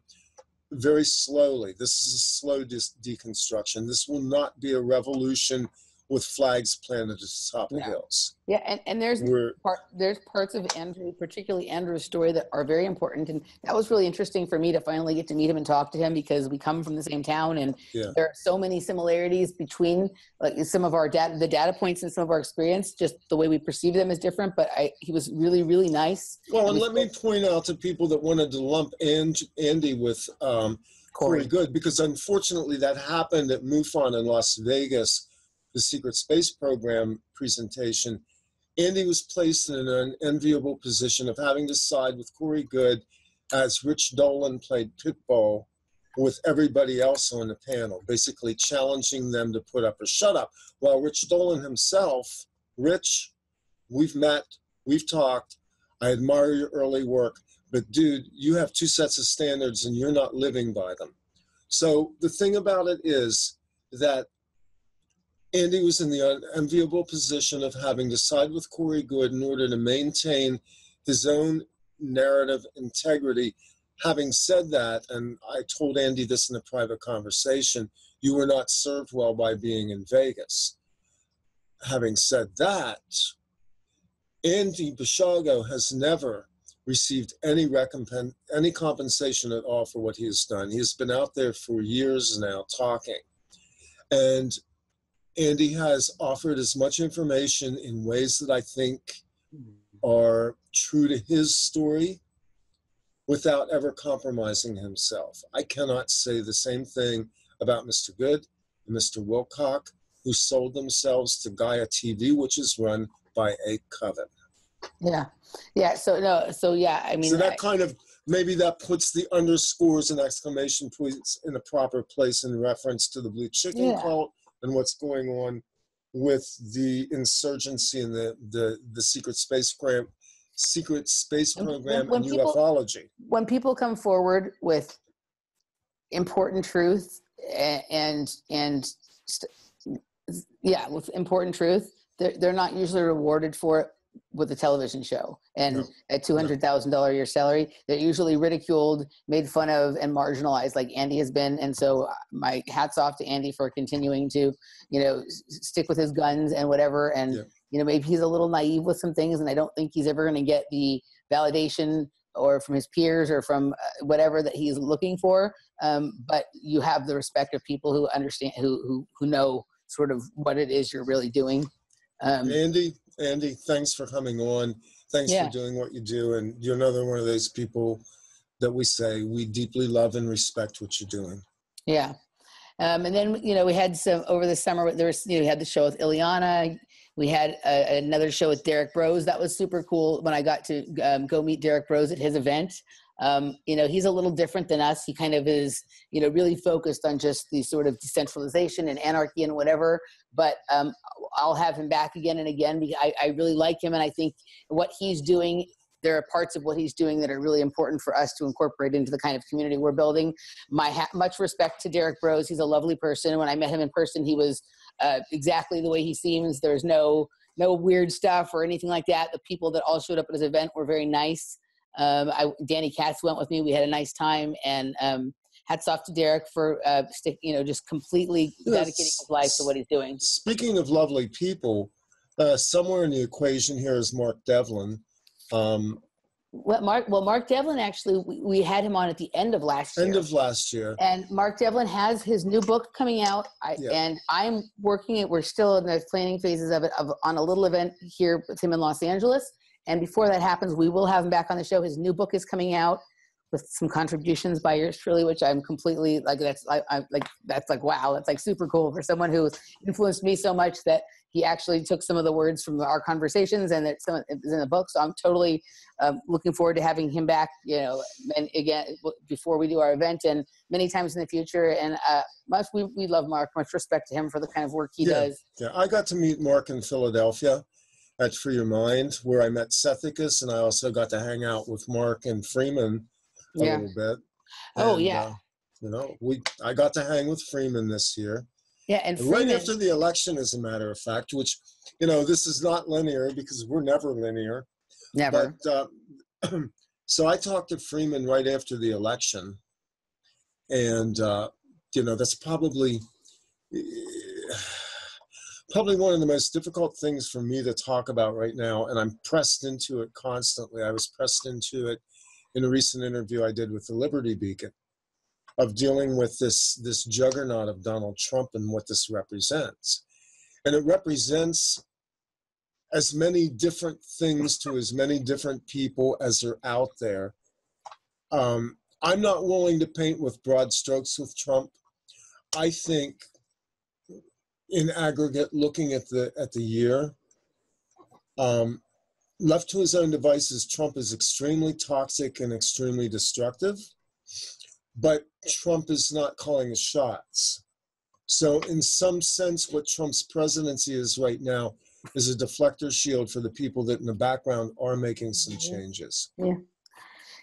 very slowly. This is a slow dis deconstruction. This will not be a revolution with flags planted at the top yeah. of hills. Yeah, and, and there's part, there's parts of Andrew, particularly Andrew's story, that are very important. And that was really interesting for me to finally get to meet him and talk to him because we come from the same town, and yeah. there are so many similarities between like some of our data, the data points and some of our experience, just the way we perceive them is different, but I, he was really, really nice. Well, and, and let me point out to people that wanted to lump and, Andy with um, Corey. Corey Goode, because unfortunately that happened at MUFON in Las Vegas, the Secret Space Program presentation, Andy was placed in an enviable position of having to side with Corey Goode as Rich Dolan played Pitbull with everybody else on the panel, basically challenging them to put up or shut up. While Rich Dolan himself, Rich, we've met, we've talked, I admire your early work, but dude, you have two sets of standards and you're not living by them. So the thing about it is that Andy was in the unenviable position of having to side with Corey Goode in order to maintain his own narrative integrity. Having said that, and I told Andy this in a private conversation, you were not served well by being in Vegas. Having said that, Andy Basiago has never received any recompense, any compensation at all for what he has done. He has been out there for years now talking. And Andy has offered as much information in ways that I think are true to his story without ever compromising himself. I cannot say the same thing about Mister Goode and Mister Wilcock, who sold themselves to Gaia T V, which is run by a coven. Yeah. Yeah. So, no. So, yeah. I mean, so that I, kind of maybe that puts the underscores and exclamation points in the proper place in reference to the Blue Chicken yeah. cult. And what's going on with the insurgency and the the the secret space program, secret space program, and ufology. When people come forward with important truth and and yeah, with important truth, they're they're not usually rewarded for it with a television show and no. a two hundred thousand dollars a year salary. They're usually ridiculed, made fun of, and marginalized like Andy has been. And so my hat's off to Andy for continuing to, you know, stick with his guns and whatever. And, yeah. you know, maybe he's a little naive with some things, and I don't think he's ever going to get the validation or from his peers or from whatever that he's looking for. Um, but you have the respect of people who understand, who, who, who know sort of what it is you're really doing. Um, Andy, Andy, thanks for coming on. Thanks yeah. for doing what you do. And you're another one of those people that we say we deeply love and respect what you're doing. Yeah. Um, and then, you know, we had some over the summer, there was, you know, we had the show with Ileana. We had a, another show with Derek Brose. That was super cool when I got to um, go meet Derek Brose at his event. Um, you know, he's a little different than us. He kind of is, you know, really focused on just the sort of decentralization and anarchy and whatever. But um, I'll have him back again and again. Because I, I really like him, and I think what he's doing, there are parts of what he's doing that are really important for us to incorporate into the kind of community we're building. My ha much respect to Derek Brose. He's a lovely person. When I met him in person, he was uh, exactly the way he seems. There's no, no weird stuff or anything like that. The people that all showed up at his event were very nice. Um, I, Danny Katz went with me. We had a nice time, and um, hats off to Derek for uh, stick, you know, just completely yeah, dedicating his life to what he's doing. Speaking of lovely people, uh, somewhere in the equation here is Mark Devlin. Um, well, Mark, well, Mark Devlin, actually, we, we had him on at the end of last year. End of last year. And Mark Devlin has his new book coming out, I, yeah. and I'm working it. We're still in the planning phases of it, of, on a little event here with him in Los Angeles. And before that happens, we will have him back on the show. His new book is coming out with some contributions by yours truly, which I'm completely like, that's I, I, like, that's like, wow, that's like super cool for someone who influenced me so much that he actually took some of the words from our conversations and that some is in the book. So I'm totally um, looking forward to having him back, you know, and again, before we do our event and many times in the future. And uh, much, we, we love Mark, much respect to him for the kind of work he yeah, does. Yeah, I got to meet Mark in Philadelphia at Free Your Mind, where I met Sethikus, and I also got to hang out with Mark and Freeman a yeah. little bit. Oh, and, yeah. Uh, you know, we I got to hang with Freeman this year. Yeah, and, and Freeman, right after the election, as a matter of fact, which, you know, this is not linear because we're never linear. Never. But, uh, so I talked to Freeman right after the election, and, uh, you know, that's probably... Uh, Probably one of the most difficult things for me to talk about right now, and I'm pressed into it constantly. I was pressed into it in a recent interview I did with the Liberty Beacon, of dealing with this, this juggernaut of Donald Trump and what this represents. And it represents as many different things to as many different people as are out there. Um, I'm not willing to paint with broad strokes with Trump. I think... in aggregate, looking at the at the year, um, left to his own devices, Trump is extremely toxic and extremely destructive, but Trump is not calling the shots. So in some sense, what Trump's presidency is right now is a deflector shield for the people that in the background are making some changes. Yeah,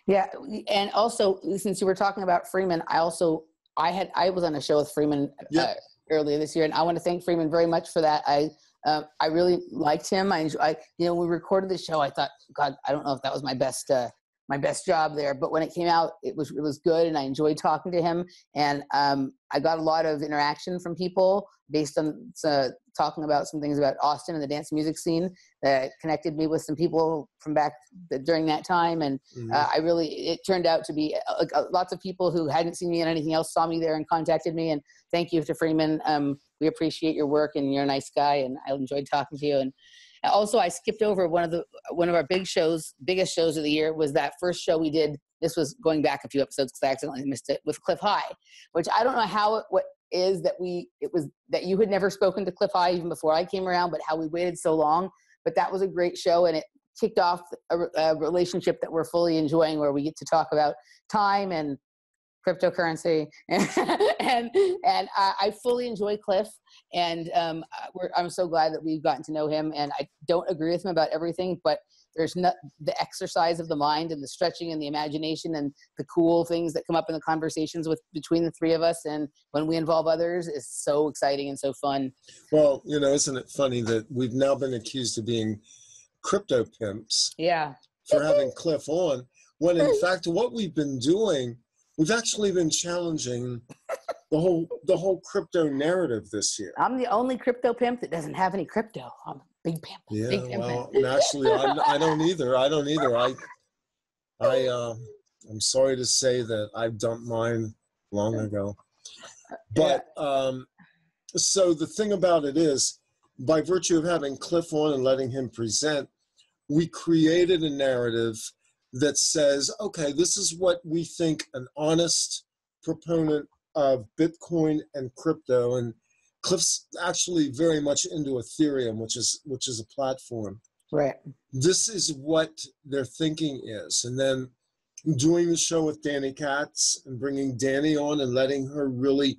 yeah. And also, since you were talking about Freeman, I also, I had, I was on a show with Freeman yeah. uh, earlier this year, and I want to thank Freeman very much for that. I uh, I really liked him. I, enjoy, I you know, when we recorded the show, I thought, God, I don't know if that was my best uh, my best job there, but when it came out, it was it was good, and I enjoyed talking to him. And um, I got a lot of interaction from people based on uh, talking about some things about Austin and the dance music scene that connected me with some people from back during that time. And mm-hmm. uh, I really, it turned out to be uh, uh, lots of people who hadn't seen me and anything else saw me there and contacted me. And thank you to Freeman. Um, we appreciate your work, and you're a nice guy, and I enjoyed talking to you. And also, I skipped over one of the, one of our big shows, biggest shows of the year was that first show we did. This was going back a few episodes because I accidentally missed it, with Cliff High, which I don't know how it, what, is that we it was that you had never spoken to Cliff High even before I came around, but how we waited so long. But that was a great show, and it kicked off a, a relationship that we're fully enjoying, where we get to talk about time and cryptocurrency and and, and I, I fully enjoy Cliff, and um we're, I'm so glad that we've gotten to know him. And I don't agree with him about everything, but there's not the exercise of the mind and the stretching and the imagination and the cool things that come up in the conversations with between the three of us, and when we involve others, is so exciting and so fun. Well, you know, isn't it funny that we've now been accused of being crypto pimps yeah. for having Cliff on, when in fact what we've been doing, we've actually been challenging the whole the whole crypto narrative this year. I'm the only crypto pimp that doesn't have any crypto. I'm a big pimp. Yeah, big pimp. Well, actually, I'm, I don't either. I don't either. I, I, uh, I'm sorry to say that I dumped mine long ago. But um, so the thing about it is, by virtue of having Cliff on and letting him present, we created a narrative that says, okay, this is what we think an honest proponent of Bitcoin and crypto, and Cliff's actually very much into Ethereum, which is which is a platform. Right. This is what their thinking is. And then doing the show with Danny Katz and bringing Danny on and letting her really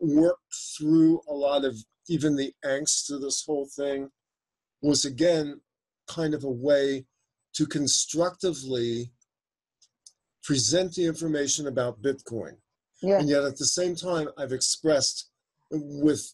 work through a lot of even the angst to this whole thing was, again, kind of a way to constructively present the information about Bitcoin. Yeah. And yet at the same time, I've expressed with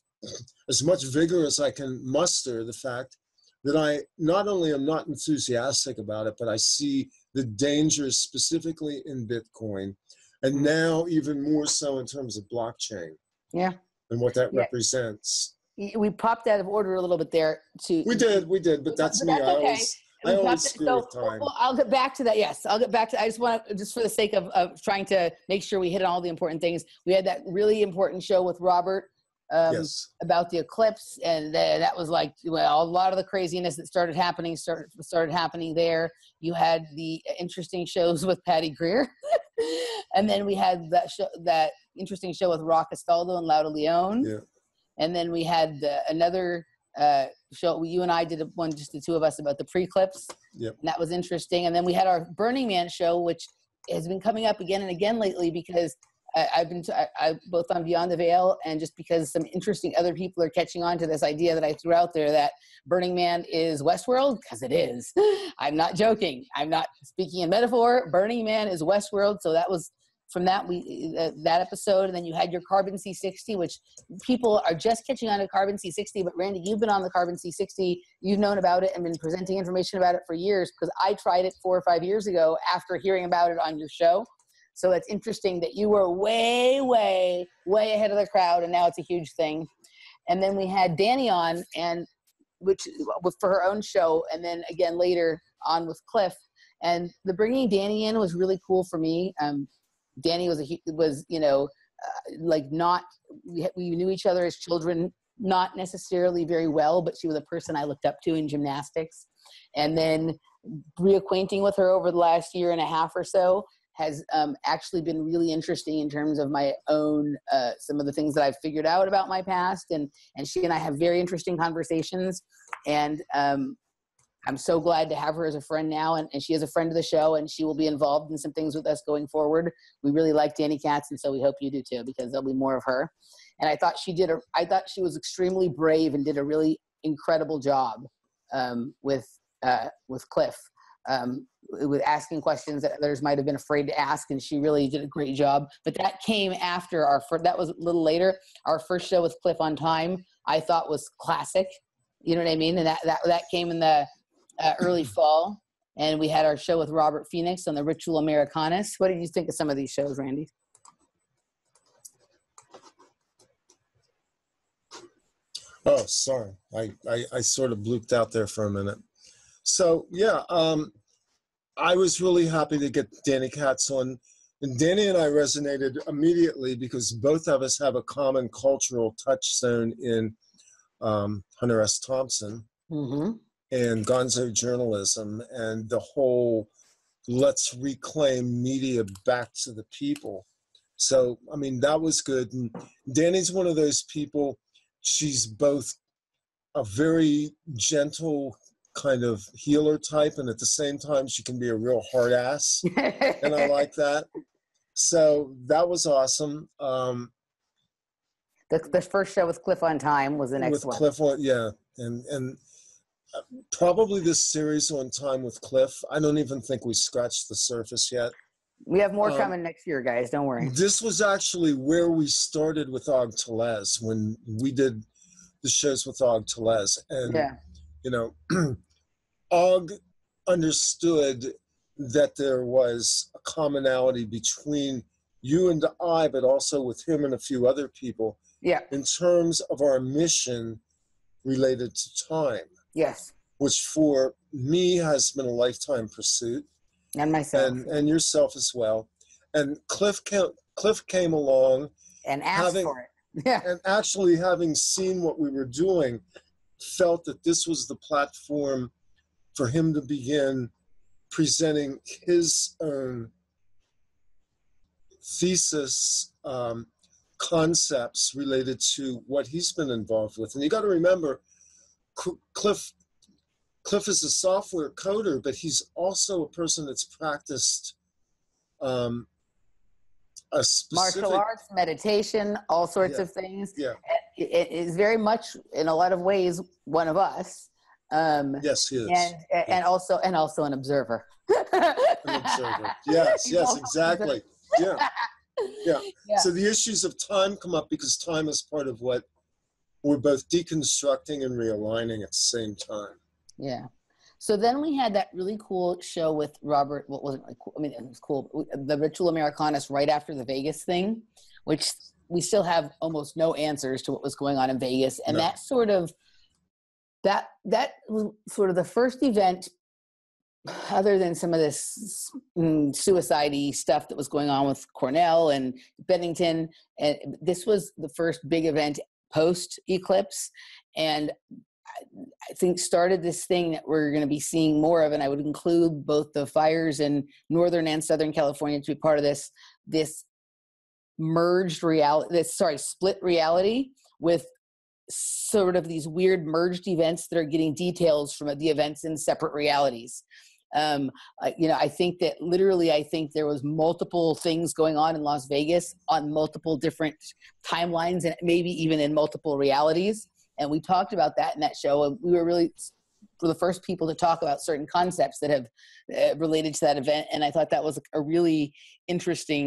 as much vigor as I can muster the fact that I not only am not enthusiastic about it, but I see the dangers specifically in Bitcoin, and now even more so in terms of blockchain. Yeah. And what that yeah. represents. We popped out of order a little bit there. To we did, we did, but that's but me. That's okay. I always, I always screw so, with time. Well, I'll get back to that. Yes, I'll get back to. I just want to, just for the sake of, of trying to make sure we hit all the important things. We had that really important show with Robert um, yes. about the eclipse, and the, that was like well, a lot of the craziness that started happening started started happening there. You had the interesting shows with Patty Greer, and then we had that show, that interesting show with Ra Castaldo and Laura Leone. Yeah. And then we had uh, another uh, show. You and I did one, just the two of us, about the pre-clips. Yep. And that was interesting. And then we had our Burning Man show, which has been coming up again and again lately because I, I've been t I, I, both on Beyond the Veil and just because some interesting other people are catching on to this idea that I threw out there that Burning Man is Westworld, because it is. I'm not joking. I'm not speaking in metaphor. Burning Man is Westworld. So that was... From that we uh, that episode, and then you had your Carbon C sixty, which people are just catching on to Carbon C sixty. But Randy, you've been on the Carbon C sixty. You've known about it and been presenting information about it for years because I tried it four or five years ago after hearing about it on your show. So it's interesting that you were way, way, way ahead of the crowd, and now it's a huge thing. And then we had Danny on, and which was for her own show, and then again later on with Cliff. And the bringing Danny in was really cool for me. Um, Danny was, a, was you know, uh, like not, we, we knew each other as children, not necessarily very well, but she was a person I looked up to in gymnastics. And then reacquainting with her over the last year and a half or so has um, actually been really interesting in terms of my own, uh, some of the things that I've figured out about my past. And, and she and I have very interesting conversations. And um, I'm so glad to have her as a friend now, and, and she is a friend of the show, and she will be involved in some things with us going forward. We really like Danny Katz, and so we hope you do too, because there'll be more of her. And I thought she did a, I thought she was extremely brave and did a really incredible job um, with uh, with Cliff, um, with asking questions that others might have been afraid to ask, and she really did a great job. But that came after our first, that was a little later. Our first show with Cliff on time, I thought was classic. You know what I mean? And that that that came in the Uh, early fall, and we had our show with Robert Phoenix on the Ritual Americanus. What did you think of some of these shows, Randy? Oh, sorry. I, I, I sort of blooped out there for a minute. So, yeah, um, I was really happy to get Danny Katz on. And Danny and I resonated immediately because both of us have a common cultural touchstone in um, Hunter S. Thompson. Mm-hmm. And gonzo journalism and the whole let's reclaim media back to the people. So, I mean, that was good. And Danny's one of those people, she's both a very gentle kind of healer type, and at the same time, she can be a real hard ass. And I like that. So that was awesome. Um, the, the first show with Cliff on time was the next with one. Cliff on, yeah. And, and, probably this series on time with Cliff. I don't even think we scratched the surface yet. We have more um, coming next year, guys. Don't worry. This was actually where we started with Og Tellez when we did the shows with Og Tellez. And, yeah. you know, Og understood that there was a commonality between you and I, but also with him and a few other people, yeah, in terms of our mission related to time. Yes. Which for me has been a lifetime pursuit. And myself. And, and yourself as well. And Cliff came, Cliff came along. And asked having, for it. Yeah. And actually having seen what we were doing, felt that this was the platform for him to begin presenting his own thesis, um, concepts related to what he's been involved with. And you got to remember, Cliff, Cliff is a software coder, but he's also a person that's practiced um, a specific... martial arts, meditation, all sorts yeah. of things. Yeah. It is very much, in a lot of ways, one of us. Um, yes, he is. And, and yeah. also, and also an observer. An observer. Yes, yes, exactly. Yeah. yeah. Yeah. So the issues of time come up because time is part of what we're both deconstructing and realigning at the same time. Yeah. So then we had that really cool show with Robert. What wasn't really cool? I mean, it was cool. The Ritual Americanus right after the Vegas thing, which we still have almost no answers to what was going on in Vegas. And no. that sort of, That that was sort of the first event, other than some of this mm, suicide-y stuff that was going on with Cornell and Bennington. And this was the first big event post-eclipse, and I, I think started this thing that we're going to be seeing more of. And I would include both the fires in Northern and Southern California to be part of this this merged reality. This sorry, split reality with sort of these weird merged events that are getting details from the events in separate realities. Um, uh, you know, I think that literally, I think there was multiple things going on in Las Vegas on multiple different timelines and maybe even in multiple realities. And we talked about that in that show. And we were really were the first people to talk about certain concepts that have uh, related to that event. And I thought that was a really interesting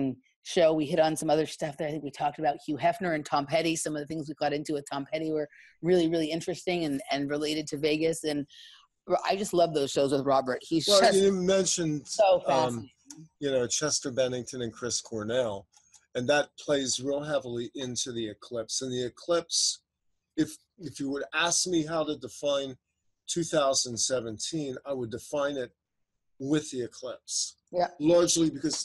show. We hit on some other stuff that I think we talked about, Hugh Hefner and Tom Petty. Some of the things we got into with Tom Petty were really, really interesting and, and related to Vegas. And I just love those shows with Robert. He's well, just you mentioned, so um, you know, Chester Bennington and Chris Cornell, and that plays real heavily into the eclipse. And the eclipse, if if you would ask me how to define two thousand seventeen, I would define it with the eclipse. Yeah, largely because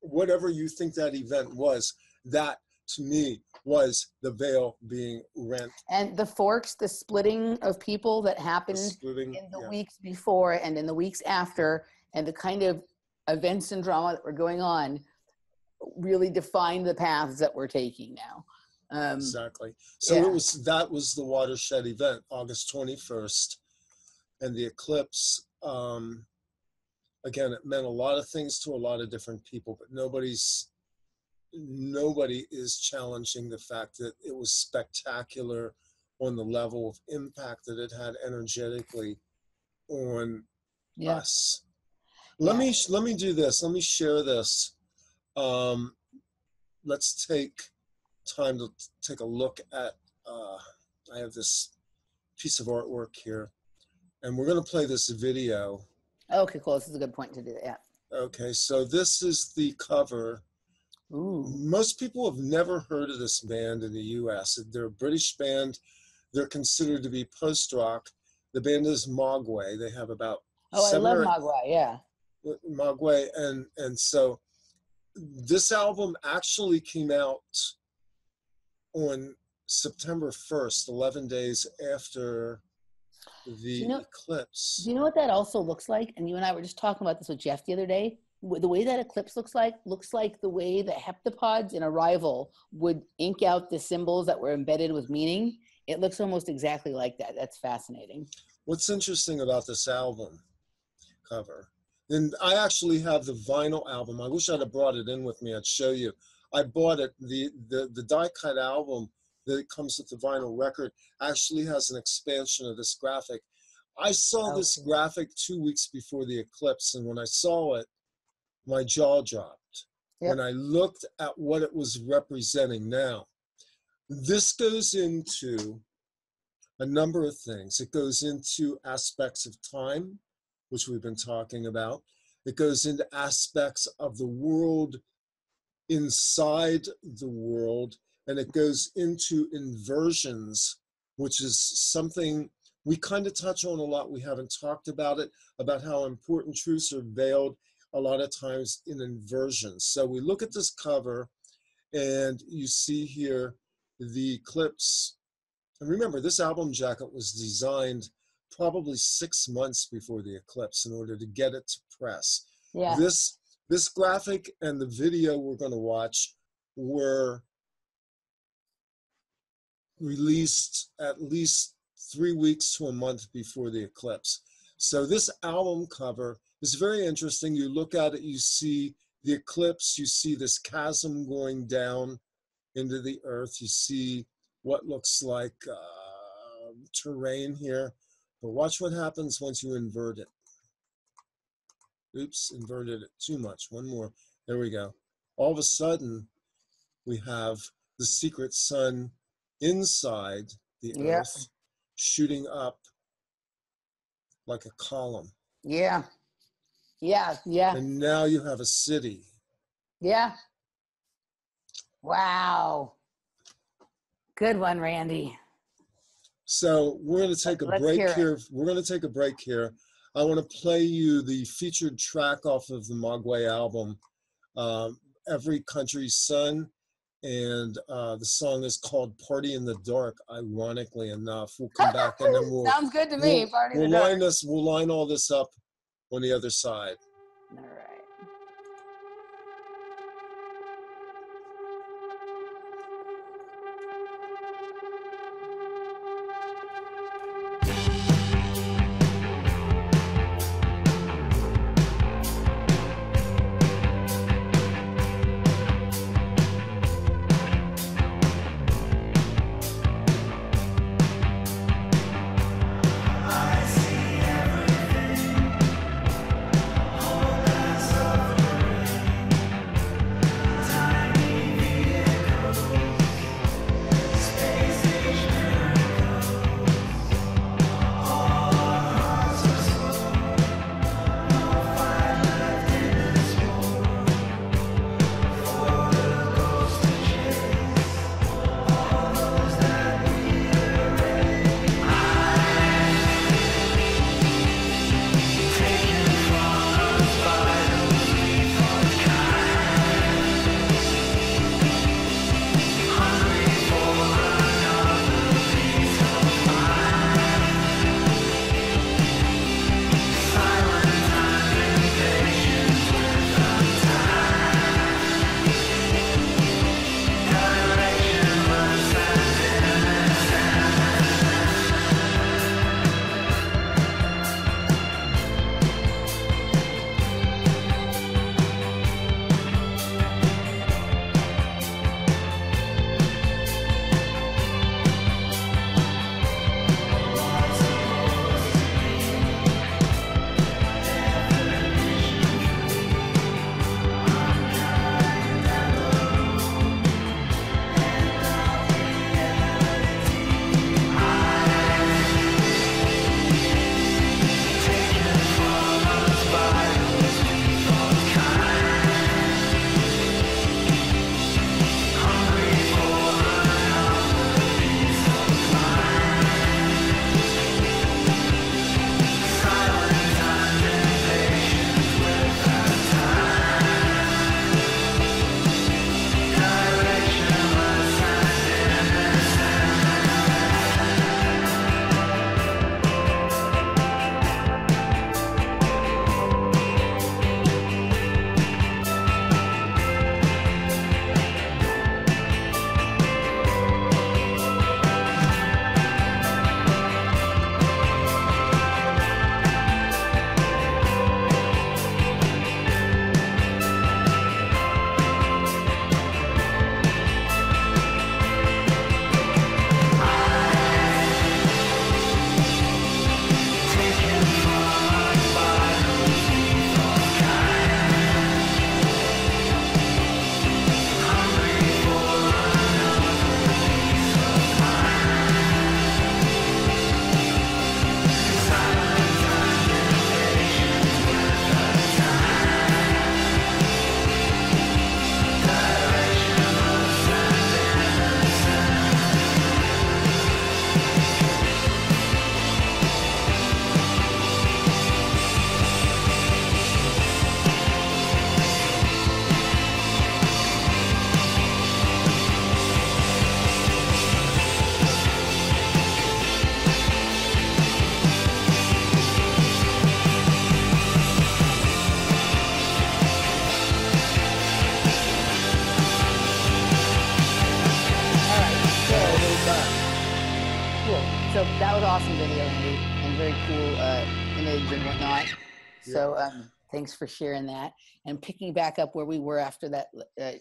whatever you think that event was, that to me was the veil being rent. And the forks, the splitting of people that happened the splitting, in the yeah. weeks before and in the weeks after, and the kind of events and drama that were going on really defined the paths that we're taking now. Um, exactly. So yeah. it was, that was the watershed event, August twenty-first, and the eclipse. Um, Again, it meant a lot of things to a lot of different people, but nobody's, nobody is challenging the fact that it was spectacular on the level of impact that it had energetically on yeah. us. Let yeah. me let me do this. Let me share this. Um, let's take time to take a look at. Uh, I have this piece of artwork here, and we're going to play this video. Okay, cool. This is a good point to do that. Yeah. Okay, so this is the cover. Ooh. Most people have never heard of this band in the U S They're a British band. They're considered to be post-rock. The band is Mogwai. They have about oh, I love Mogwai. Yeah. Mogwai, and and so this album actually came out on September first, eleven days after the you know, eclipse. Do you know what that also looks like? And you and I were just talking about this with Jeff the other day. The way that eclipse looks like, looks like the way the heptapods in Arrival would ink out the symbols that were embedded with meaning. It looks almost exactly like that. That's fascinating. What's interesting about this album cover, and I actually have the vinyl album. I wish I'd have brought it in with me. I'd show you. I bought it. The, the, the die-cut album that comes with the vinyl record actually has an expansion of this graphic. I saw oh, this graphic two weeks before the eclipse, and when I saw it, my jaw dropped. Yep. When I looked at what it was representing now. This goes into a number of things. It goes into aspects of time, which we've been talking about. It goes into aspects of the world inside the world, and it goes into inversions, which is something we kind of touch on a lot. We haven't talked about it, about how important truths are veiled a lot of times in inversions. So we look at this cover, and you see here the clips. And remember, this album jacket was designed probably six months before the eclipse in order to get it to press. Yeah. This, this graphic and the video we're going to watch were released at least three weeks to a month before the eclipse. So this album cover is very interesting. You look at it, you see the eclipse, you see this chasm going down into the earth, you see what looks like uh, terrain here. But watch what happens once you invert it. Oops, inverted it too much. One more. There we go. All of a sudden, we have the secret sun inside the yeah. earth shooting up like a column. Yeah. Yeah, yeah. And now you have a city. Yeah. Wow. Good one, Randy. So we're going to take a Let's break here. We're going to take a break here. I want to play you the featured track off of the Mogwai album, um, Every Country's Sun, and uh, the song is called Party in the Dark, ironically enough. We'll come back and then we'll... Sounds good to me, we'll, Party in we'll the line Dark. This, we'll line all this up on the other side. All right. That was awesome video, Andy, and very cool uh, image and whatnot. So um, thanks for sharing that. And picking back up where we were after that uh,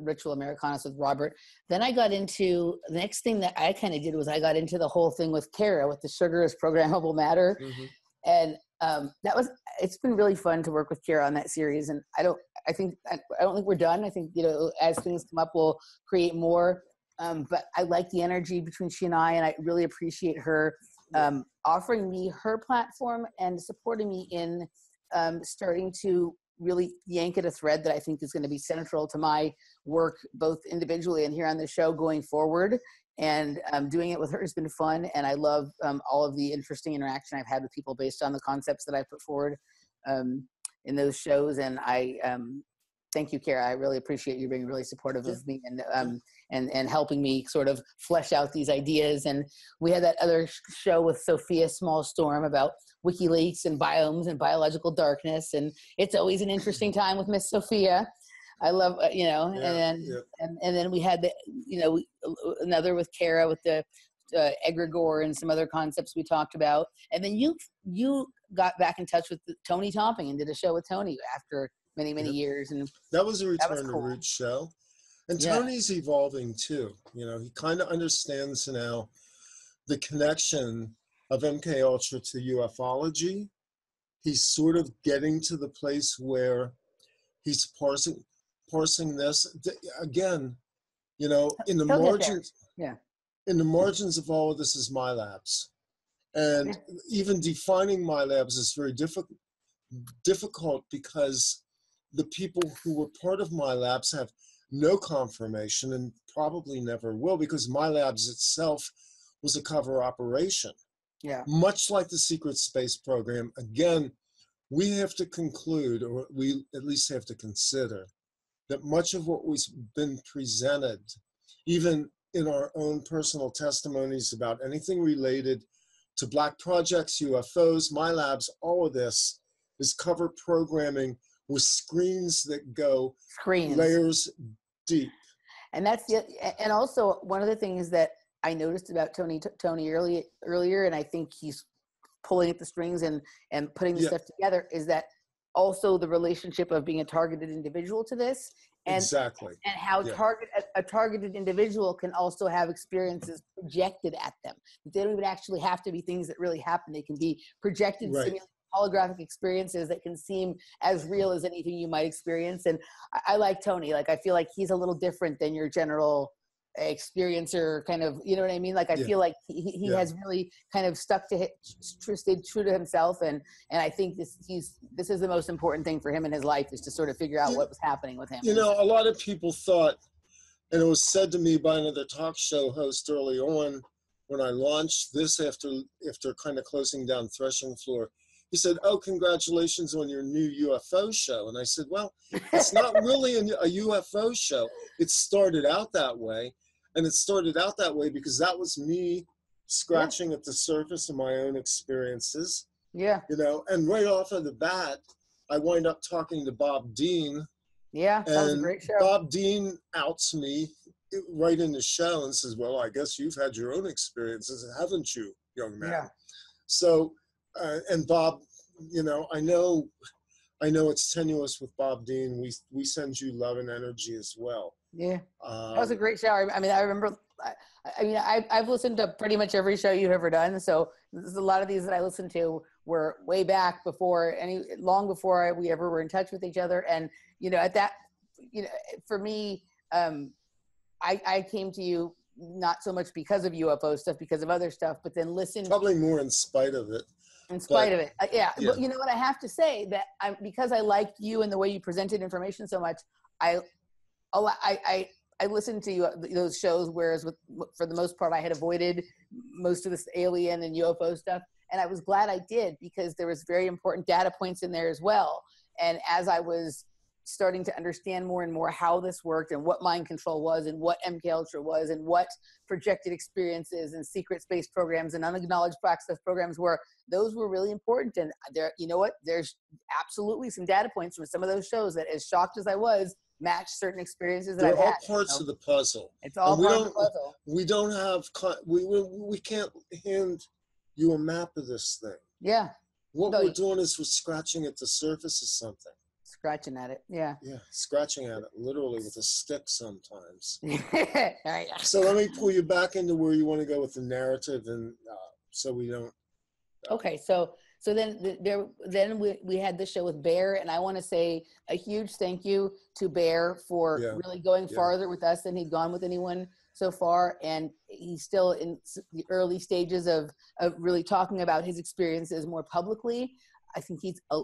Ritual Americanus with Robert, then I got into, the next thing that I kind of did was I got into the whole thing with Kara, with the sugar is programmable matter. Mm-hmm. And um, that was, it's been really fun to work with Kara on that series. And I don't, I think, I don't think we're done. I think, you know, as things come up, we'll create more. Um, but I like the energy between she and I, and I really appreciate her um, offering me her platform and supporting me in um, starting to really yank at a thread that I think is going to be central to my work, both individually and here on the show going forward. And um, doing it with her has been fun. And I love um, all of the interesting interaction I've had with people based on the concepts that I put forward um, in those shows. And I um, thank you, Kara. I really appreciate you being really supportive of me and, um, and, and helping me sort of flesh out these ideas. And we had that other show with Sophia Smallstorm about WikiLeaks and biomes and biological darkness. And it's always an interesting time with Miss Sophia. I love, you know, yeah, and, yeah. and and then we had, the, you know, another with Kara with the uh, egregore and some other concepts we talked about. And then you you got back in touch with the, Tony Topping and did a show with Tony after many, many yeah. years. And that was a Return was cool. to Roots show. And yeah. Tony's evolving too. You know, he kind of understands now the connection of M K Ultra to ufology. He's sort of getting to the place where he's parsing. Parsing this again, you know, in the He'll margins, yeah, in the margins of all of this is my labs, and yeah. even defining my labs is very difficult. Difficult because the people who were part of my labs have no confirmation and probably never will, because my labs itself was a cover operation. Yeah, much like the secret space program. Again, we have to conclude, or we at least have to consider, that much of what was been presented, even in our own personal testimonies about anything related to black projects, U F Os, my labs, all of this is cover programming with screens that go screens. layers deep. And that's the, and also one of the things that I noticed about Tony Tony early, earlier, and I think he's pulling at the strings and and putting the yeah. stuff together, is that also the relationship of being a targeted individual to this, and exactly. and how yeah. target a, a targeted individual can also have experiences projected at them. They don't even actually have to be things that really happen. They can be projected right. simulated, holographic experiences that can seem as real as anything you might experience. And I, I like Tony. Like, I feel like he's a little different than your general experiencer, kind of, you know what I mean? Like, I yeah. feel like he, he yeah. has really kind of stuck to his, stayed true to himself, and and I think this he's this is the most important thing for him in his life, is to sort of figure out you, what was happening with him. You know, a lot of people thought, and it was said to me by another talk show host early on when I launched this after after kind of closing down Threshing Floor, he said, "Oh, congratulations on your new U F O show." And I said, "Well, it's not really a, a U F O show. It started out that way." And it started out that way because that was me scratching yeah. at the surface of my own experiences. Yeah. You know, and right off of the bat, I wind up talking to Bob Dean. Yeah, that was a great show. Bob Dean outs me right in the show and says, "Well, I guess you've had your own experiences, haven't you, young man?" Yeah. So, uh, and Bob, you know, I know, I know it's tenuous with Bob Dean. We we send you love and energy as well. Yeah, um, that was a great show. I mean, I remember. I, I mean, I, I've listened to pretty much every show you've ever done. So there's a lot of these that I listened to were way back before any, long before I, we ever were in touch with each other. And you know, at that, you know, for me, um, I, I came to you not so much because of U F O stuff, because of other stuff, but then listen. Probably more in spite of it. In spite but, of it, uh, yeah. yeah. But you know what? I have to say that I, because I liked you and the way you presented information so much, I. I, I, I listened to you, those shows, whereas with, for the most part I had avoided most of this alien and U F O stuff. And I was glad I did, because there was very important data points in there as well. And as I was starting to understand more and more how this worked and what mind control was and what M K Ultra was and what projected experiences and secret space programs and unacknowledged access programs were, those were really important. And there, you know what, there's absolutely some data points from some of those shows that, as shocked as I was, match certain experiences that They're I've all had, parts you know? of the puzzle. It's all and part we don't, of the puzzle. We don't have, we, we, we can't hand you a map of this thing. Yeah. What so we're doing is we're scratching at the surface of something. Scratching at it, yeah. Yeah, scratching at it, literally with a stick sometimes. Right. So let me pull you back into where you want to go with the narrative, and uh, so we don't. Uh, okay, so so then the, there then we we had this show with Bear, and I want to say a huge thank you to Bear for yeah. really going yeah. farther with us than he'd gone with anyone so far, and he's still in the early stages of of really talking about his experiences more publicly. I think he's a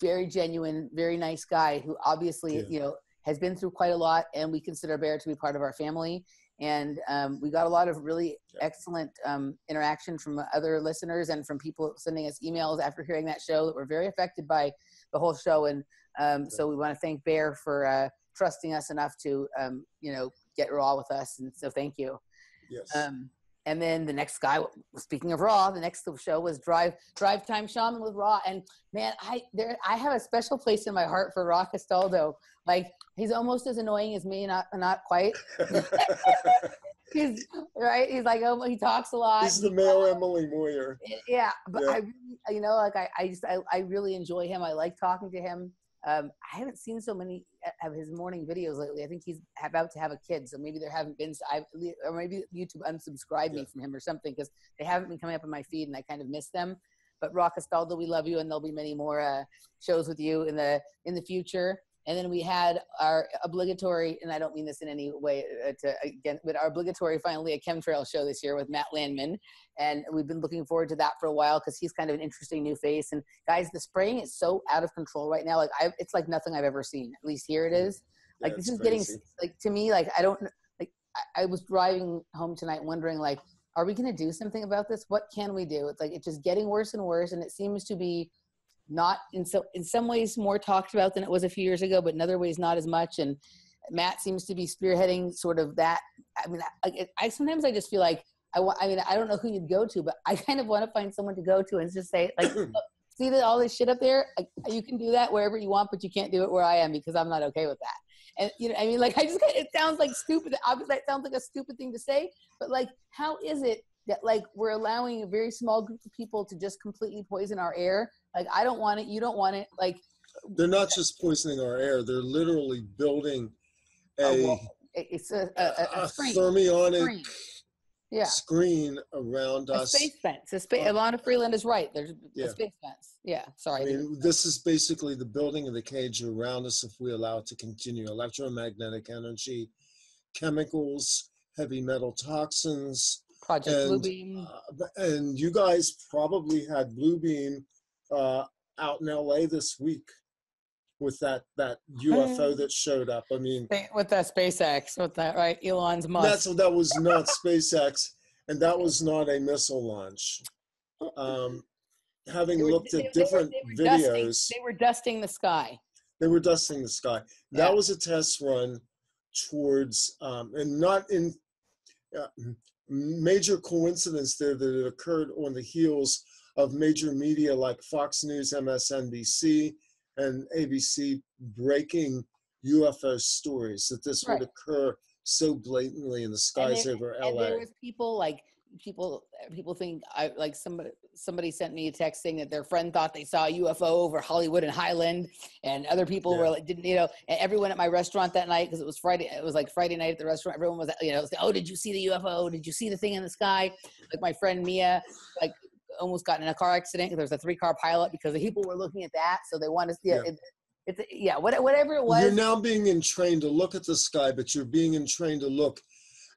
very genuine, very nice guy who obviously, yeah. you know, has been through quite a lot, and we consider Bear to be part of our family. And um, we got a lot of really yeah. excellent um, interaction from other listeners and from people sending us emails after hearing that show that were very affected by the whole show. And um, yeah. so we want to thank Bear for uh, trusting us enough to, um, you know, get raw with us. And so thank you. Yes. Um, And then the next guy, speaking of Raw, the next show was Drive Drive Time Shaman with Raw. And man, I there I have a special place in my heart for Ra Castaldo. Like, he's almost as annoying as me, not not quite. He's right. He's like, oh, he talks a lot. He's the male Emily Moyer. Yeah, but yeah. I, you know, like I, I just I, I really enjoy him. I like talking to him. Um, I haven't seen so many of his morning videos lately. I think he's about to have a kid, so maybe there haven't been, I've, or maybe YouTube unsubscribed yeah. me from him or something, because they haven't been coming up in my feed, and I kind of miss them. But Ra Castaldo, we love you, and there'll be many more uh, shows with you in the in the future. And then we had our obligatory, and I don't mean this in any way uh, to again, but our obligatory, finally, a chemtrail show this year with Matt Landman, and we've been looking forward to that for a while because he's kind of an interesting new face. And guys, the spraying is so out of control right now. Like, I, it's like nothing I've ever seen. At least here it is. Like, yeah, this is crazy. Getting like to me. Like I don't like. I, I was driving home tonight, wondering like, are we going to do something about this? What can we do? It's like it's just getting worse and worse, and it seems to be. Not in so in some ways more talked about than it was a few years ago, but in other ways not as much. And Matt seems to be spearheading sort of that. I mean, I, I sometimes I just feel like I want. I mean, I don't know who you'd go to, but I kind of want to find someone to go to and just say, like, look, see that all this shit up there. Like, you can do that wherever you want, but you can't do it where I am because I'm not okay with that. And you know, I mean, like, I just it sounds like stupid. Obviously, that sounds like a stupid thing to say, but like, how is it that like we're allowing a very small group of people to just completely poison our air? Like, I don't want it, you don't want it. Like, they're not just poisoning our air, they're literally building a, a wall. It's a, a, a, a screen. thermionic screen. Yeah. screen around us. A space fence. A spa Alana Freeland is right. There's yeah. a space fence. Yeah, sorry. I mean, this is basically the building of the cage around us if we allow it to continue. Electromagnetic energy, chemicals, heavy metal toxins. Project and, Bluebeam. Uh, and you guys probably had Bluebeam uh out in L A this week with that that U F O that showed up. I mean, with that SpaceX, with that right Elon's Musk. That's that was not SpaceX, and that was not a missile launch. Um, having were, looked at they, different they were, they were videos, dusting, they were dusting the sky. They were dusting the sky. Yeah. That was a test run towards, um, and not in uh, major coincidence there that it occurred on the heels of major media like Fox News, M S N B C, and A B C breaking U F O stories, that this right. would occur so blatantly in the skies there, over L A. And there was people like, people people think, I, like somebody somebody sent me a text saying that their friend thought they saw a U F O over Hollywood and Highland, and other people yeah. were like, didn't, you know, and everyone at my restaurant that night, because it was Friday, it was like Friday night at the restaurant, everyone was, you know, was like, oh, did you see the U F O? Did you see the thing in the sky? Like my friend Mia, like, almost got in a car accident. There was a three-car pileup because the people were looking at that, so they want to see yeah. it. It's it, yeah, whatever it was. You're now being entrained to look at the sky, but you're being entrained to look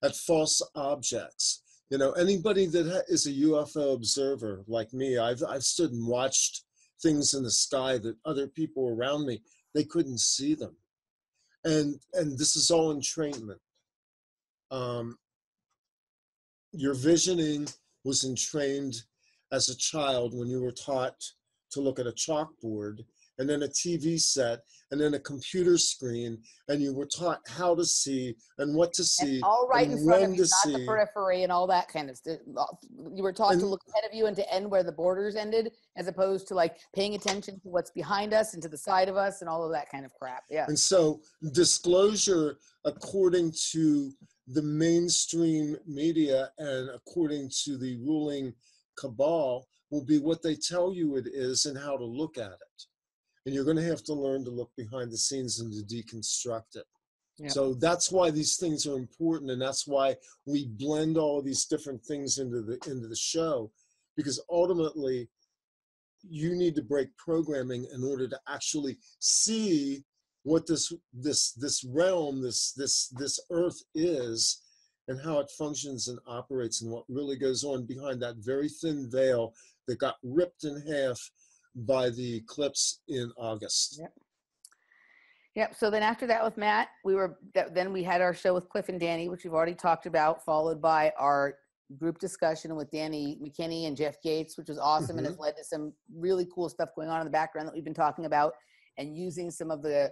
at false objects. You know, anybody that is a U F O observer like me, I've I've stood and watched things in the sky that other people around me, they couldn't see them, and and this is all entrainment. Um, your visioning was entrained as a child when you were taught to look at a chalkboard and then a T V set and then a computer screen, and you were taught how to see and what to see and all right and in front of you, not the periphery and all that kind of stuff. You were taught and, to look ahead of you and to end where the borders ended, as opposed to like paying attention to what's behind us and to the side of us and all of that kind of crap. Yeah. And so disclosure, according to the mainstream media and according to the ruling cabal will be what they tell you it is and how to look at it. And you're going to have to learn to look behind the scenes and to deconstruct it. Yep. So that's why these things are important, and that's why we blend all these different things into the into the show, because ultimately you need to break programming in order to actually see what this this this realm, this this this earth is, and how it functions and operates, and what really goes on behind that very thin veil that got ripped in half by the eclipse in August. Yep. Yep. So then after that with Matt, we were, then we had our show with Cliff and Danny, which we've already talked about, followed by our group discussion with Danny McKinney and Jeff Gates, which was awesome. Mm-hmm. And has led to some really cool stuff going on in the background that we've been talking about, and using some of the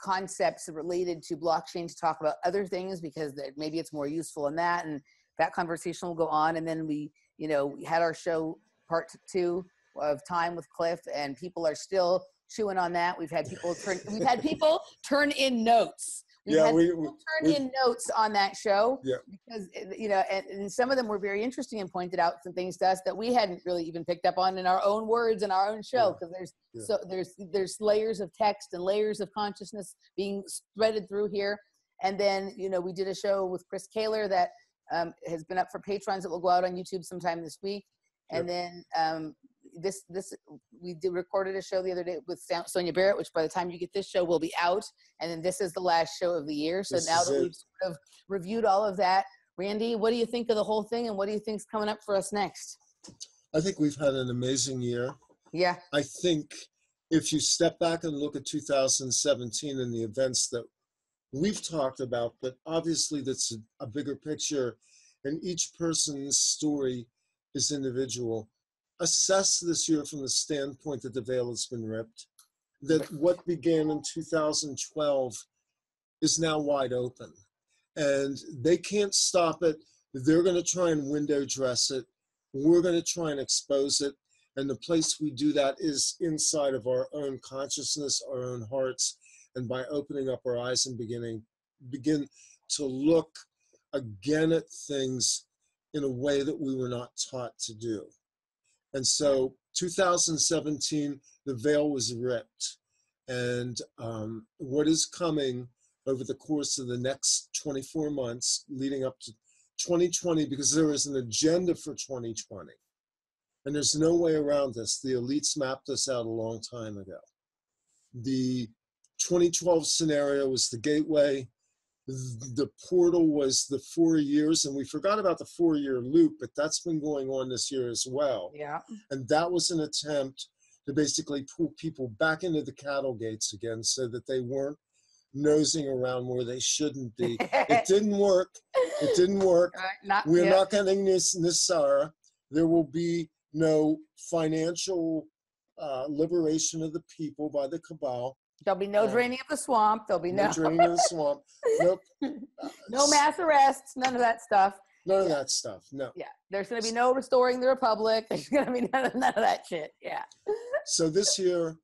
concepts related to blockchain to talk about other things, because that maybe it's more useful in that. And that conversation will go on. And then we, you know, we had our show part two of Time with Cliff, and people are still chewing on that. We've had people turn we've had people turn in notes. We've yeah, had we, people turn we, in notes on that show. Yeah. Because, you know, and, and some of them were very interesting and pointed out some things to us that we hadn't really even picked up on in our own words in our own show. Because yeah. there's yeah. so there's there's layers of text and layers of consciousness being threaded through here. And then, you know, we did a show with Chris Kaler that um, has been up for Patrons that will go out on YouTube sometime this week. And yeah. then um This, this, we did, recorded a show the other day with Sonia Barrett, which by the time you get this show will be out. And then this is the last show of the year. So this now that we've sort of reviewed all of that, Randy, what do you think of the whole thing, and what do you think's coming up for us next? I think we've had an amazing year. Yeah. I think if you step back and look at two thousand seventeen and the events that we've talked about, but obviously that's a, a bigger picture, and each person's story is individual. Assess this year from the standpoint that the veil has been ripped, that what began in two thousand twelve is now wide open, and they can't stop it. They're going to try and window dress it. We're going to try and expose it. And the place we do that is inside of our own consciousness, our own hearts, and by opening up our eyes and beginning, begin to look again at things in a way that we were not taught to do. And so two thousand seventeen, the veil was ripped. And um, what is coming over the course of the next twenty-four months leading up to twenty twenty, because there is an agenda for twenty twenty. And there's no way around this. The elites mapped this out a long time ago. The twenty twelve scenario was the gateway. The portal was the four years, and we forgot about the four-year loop, but that's been going on this year as well. Yeah. And that was an attempt to basically pull people back into the cattle gates again so that they weren't nosing around where they shouldn't be. It didn't work. It didn't work. Uh, not, We're yeah. not getting this Nisara. There will be no financial uh, liberation of the people by the cabal. There'll be no um, draining of the swamp. There'll be no, no draining of the swamp. Nope. Uh, no mass arrests. None of that stuff. None yeah. of that stuff. No. Yeah. There's going to be no restoring the republic. There's going to be none of, none of that shit. Yeah. So this year,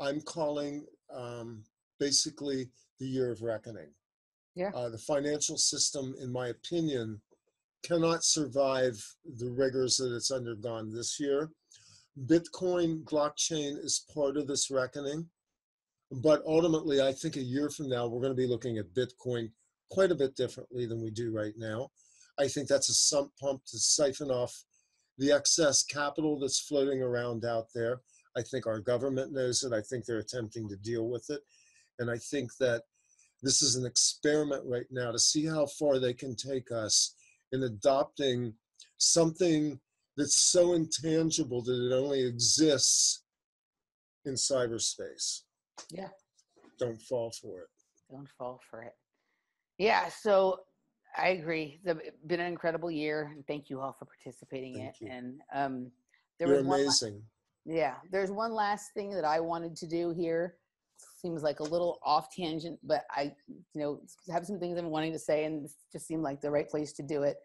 I'm calling um, basically the year of reckoning. Yeah. Uh, the financial system, in my opinion, cannot survive the rigors that it's undergone this year. Bitcoin blockchain is part of this reckoning. But ultimately, I think a year from now, we're going to be looking at Bitcoin quite a bit differently than we do right now. I think that's a sump pump to siphon off the excess capital that's floating around out there. I think our government knows it. I think they're attempting to deal with it. And I think that this is an experiment right now to see how far they can take us in adopting something that's so intangible that it only exists in cyberspace. Yeah. Don't fall for it. Don't fall for it. Yeah. So I agree. It's been an incredible year. And thank you all for participating in it. You. And um, there You're was amazing. One, yeah. There's one last thing that I wanted to do here. Seems like a little off tangent, but I, you know, have some things I'm wanting to say, and this just seemed like the right place to do it.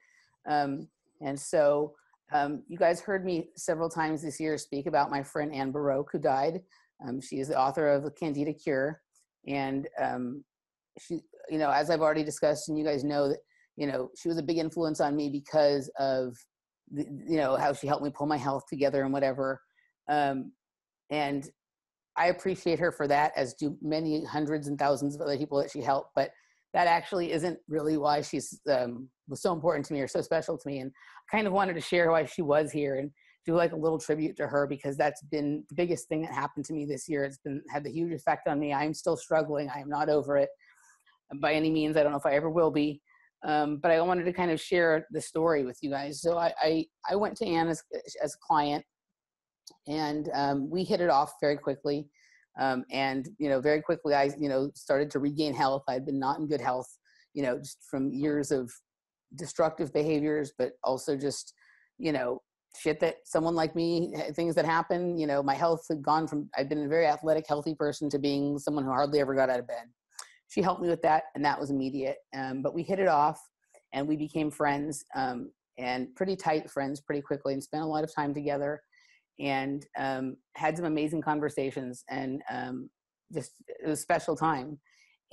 Um, and so um, you guys heard me several times this year speak about my friend Anne Baroque, who died. Um, she is the author of The Candida Cure, and um, she, you know, as I've already discussed, and you guys know that, you know, she was a big influence on me because of the, you know, how she helped me pull my health together and whatever. Um, and I appreciate her for that, as do many hundreds and thousands of other people that she helped, but that actually isn't really why she's um, was so important to me or so special to me. And I kind of wanted to share why she was here and do like a little tribute to her, because that's been the biggest thing that happened to me this year. It's been, had the huge effect on me. I'm still struggling. I am not over it by any means. I don't know if I ever will be, um, but I wanted to kind of share the story with you guys. So I, I, I went to Anne as, as a client, and um, we hit it off very quickly. Um, and, you know, very quickly, I, you know, started to regain health. I'd been not in good health, you know, just from years of destructive behaviors, but also just, you know, shit that someone like me, things that happen, you know, my health had gone from, I'd been a very athletic, healthy person to being someone who hardly ever got out of bed. She helped me with that, and that was immediate. Um, but we hit it off, and we became friends, um, and pretty tight friends pretty quickly, and spent a lot of time together. And um, had some amazing conversations, and um, just, it was a special time.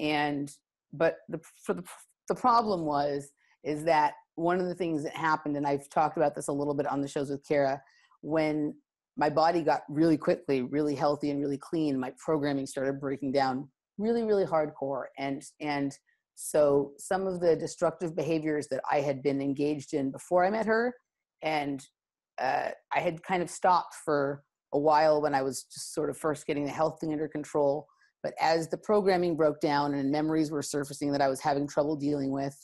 And, but the, for the, the problem was, is that one of the things that happened, and I've talked about this a little bit on the shows with Kara, when my body got really quickly, really healthy and really clean, my programming started breaking down really, really hardcore. And, and so some of the destructive behaviors that I had been engaged in before I met her, and Uh, I had kind of stopped for a while when I was just sort of first getting the health thing under control. But as the programming broke down and memories were surfacing that I was having trouble dealing with,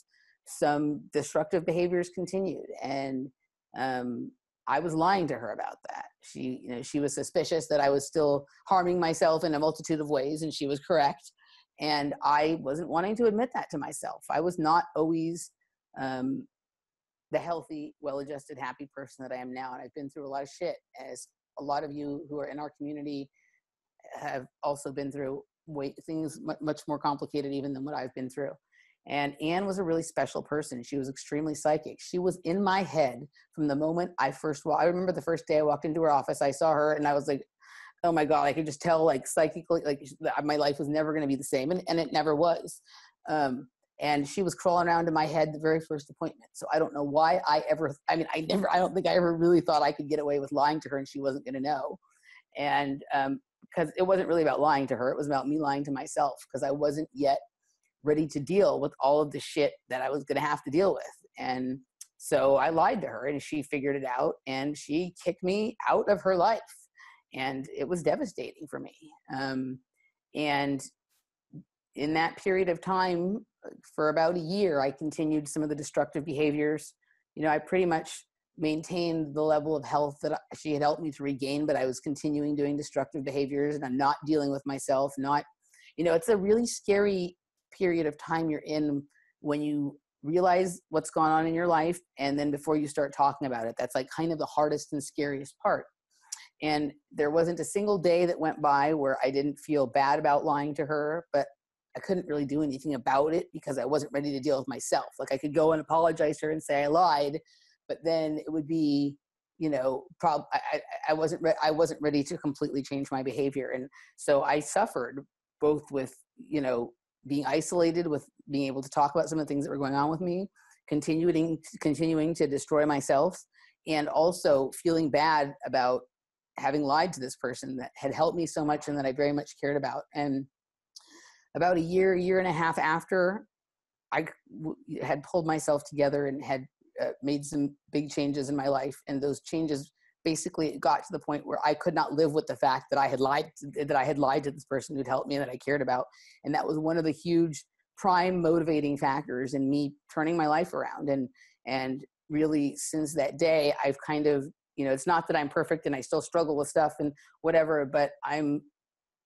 some destructive behaviors continued. And um, I was lying to her about that. She, you know, she was suspicious that I was still harming myself in a multitude of ways, and she was correct. And I wasn't wanting to admit that to myself. I was not always um, the healthy, well-adjusted, happy person that I am now. And I've been through a lot of shit, as a lot of you who are in our community have also been through way, things much more complicated even than what I've been through. And Anne was a really special person. She was extremely psychic. She was in my head from the moment I first, well, I remember the first day I walked into her office, I saw her and I was like, oh my God, I could just tell, like, psychically, like, my life was never gonna be the same. And, and it never was. Um, And she was crawling around in my head the very first appointment. So I don't know why I ever, I mean, I never, I don't think I ever really thought I could get away with lying to her and she wasn't gonna know. And um, because it wasn't really about lying to her, it was about me lying to myself, because I wasn't yet ready to deal with all of the shit that I was gonna have to deal with. And so I lied to her, and she figured it out, and she kicked me out of her life. And it was devastating for me. Um, and in that period of time, for about a year, I continued some of the destructive behaviors. You know, I pretty much maintained the level of health that she had helped me to regain, but I was continuing doing destructive behaviors, and I'm not dealing with myself, not, you know, it's a really scary period of time you're in when you realize what's gone on in your life. And then before you start talking about it, that's like kind of the hardest and scariest part. And there wasn't a single day that went by where I didn't feel bad about lying to her, but I couldn't really do anything about it because I wasn't ready to deal with myself. Like, I could go and apologize to her and say I lied, but then it would be, you know, prob- I, I wasn't re- I wasn't ready to completely change my behavior. And so I suffered both with, you know, being isolated, with being able to talk about some of the things that were going on with me, continuing, continuing to destroy myself, and also feeling bad about having lied to this person that had helped me so much and that I very much cared about. And about a year, year and a half after, I w- had pulled myself together and had uh, made some big changes in my life. And those changes basically got to the point where I could not live with the fact that I had lied, to, that I had lied to this person who'd helped me and that I cared about. And that was one of the huge prime motivating factors in me turning my life around. And, and really since that day, I've kind of, you know, it's not that I'm perfect and I still struggle with stuff and whatever, but I'm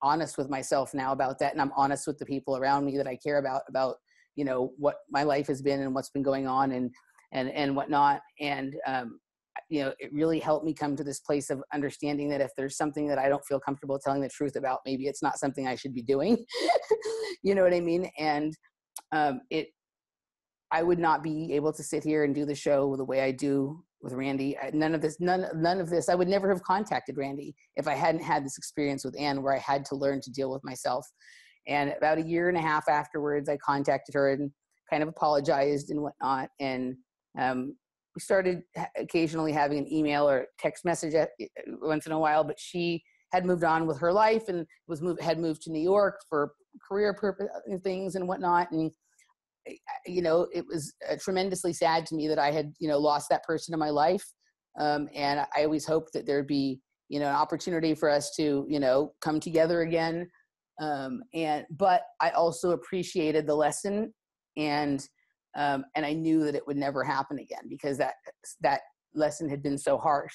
honest with myself now about that, and I'm honest with the people around me that I care about about you know what my life has been and what's been going on and and and whatnot. And um you know it really helped me come to this place of understanding that if there's something that I don't feel comfortable telling the truth about, maybe it's not something I should be doing. You know what I mean? And um it I would not be able to sit here and do the show the way I do with Randy. None of this, none, none of this, I would never have contacted Randy if I hadn't had this experience with Anne, where I had to learn to deal with myself. And about a year and a half afterwards, I contacted her and kind of apologized and whatnot. And um, we started occasionally having an email or text message once in a while, but she had moved on with her life and was moved, had moved to New York for career purpose and things and whatnot. And, you know, it was tremendously sad to me that I had, you know, lost that person in my life. Um, and I always hoped that there'd be, you know, an opportunity for us to, you know, come together again. Um, and, but I also appreciated the lesson, and, um, and I knew that it would never happen again, because that, that lesson had been so harsh.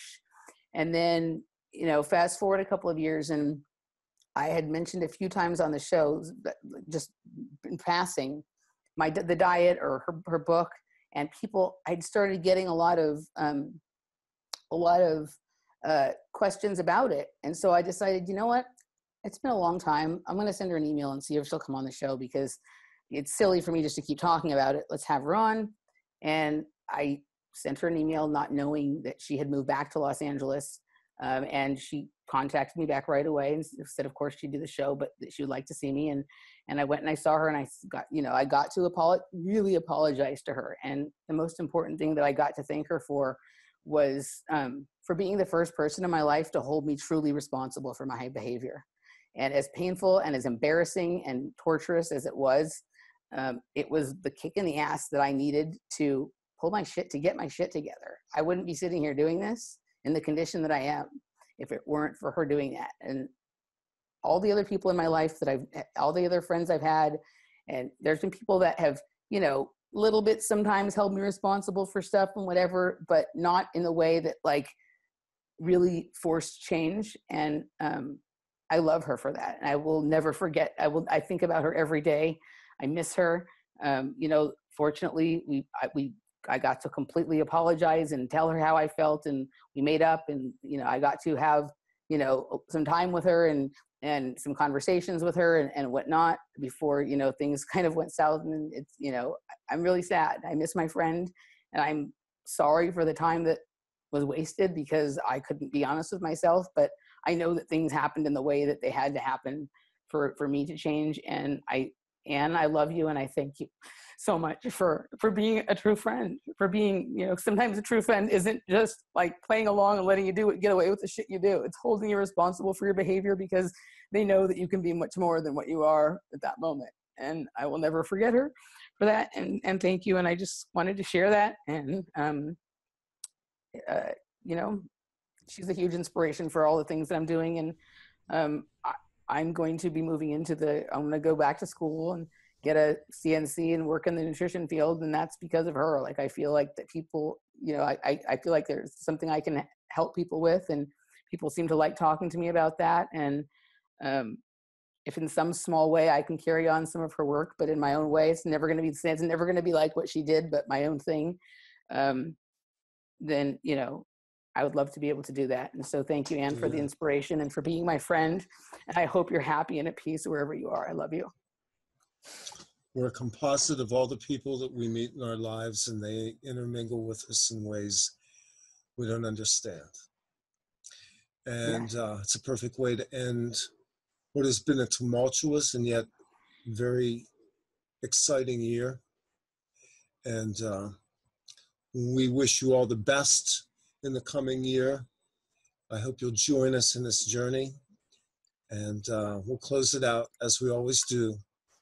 And then, you know, fast forward a couple of years, and I had mentioned a few times on the show, just in passing, my, the diet or her, her book, and people, I'd started getting a lot of, um, a lot of, uh, questions about it. And so I decided, you know what, it's been a long time. I'm going to send her an email and see if she'll come on the show, because it's silly for me just to keep talking about it. Let's have her on. And I sent her an email, not knowing that she had moved back to Los Angeles. Um, and she contacted me back right away and said, of course she'd do the show, but that she would like to see me. And, and I went and I saw her, and I got, you know, I got to apologize, really apologize to her. And the most important thing that I got to thank her for was, um, for being the first person in my life to hold me truly responsible for my behavior. And as painful and as embarrassing and torturous as it was, um, it was the kick in the ass that I needed to pull my shit, to get my shit together. I wouldn't be sitting here doing this in the condition that I am if it weren't for her doing that. And all the other people in my life that I've, all the other friends I've had, and there's been people that have, you know, little bit sometimes held me responsible for stuff and whatever, but not in the way that like really forced change. And, um, I love her for that. And I will never forget. I will, I think about her every day. I miss her. Um, you know, fortunately we, I, we, I got to completely apologize and tell her how I felt, and we made up, and, you know, I got to have, you know, some time with her and, and some conversations with her and, and whatnot before, you know, things kind of went south. And it's, you know, I'm really sad. I miss my friend, and I'm sorry for the time that was wasted, because I couldn't be honest with myself, but I know that things happened in the way that they had to happen for, for me to change. And I, and I love you. And I thank you so much for, for being a true friend, for being, you know, sometimes a true friend isn't just like playing along and letting you do it, get away with the shit you do. It's holding you responsible for your behavior, because they know that you can be much more than what you are at that moment. And I will never forget her for that. And, and thank you. And I just wanted to share that. And, um, uh, you know, she's a huge inspiration for all the things that I'm doing. And um, I, I'm going to be moving into the, I'm going to go back to school and get a C N C and work in the nutrition field. And that's because of her. Like, I feel like that people, you know, I, I, I feel like there's something I can help people with, and people seem to like talking to me about that. And um, if in some small way I can carry on some of her work, but in my own way, it's never going to be, it's never going to be like what she did, but my own thing, um, then, you know, I would love to be able to do that. And so thank you, Anne, for the inspiration and for being my friend. And I hope you're happy and at peace wherever you are. I love you. We're a composite of all the people that we meet in our lives, and they intermingle with us in ways we don't understand. And yeah. uh, it's a perfect way to end what has been a tumultuous and yet very exciting year. And uh, we wish you all the best in the coming year. I hope you'll join us in this journey, and uh, we'll close it out as we always do.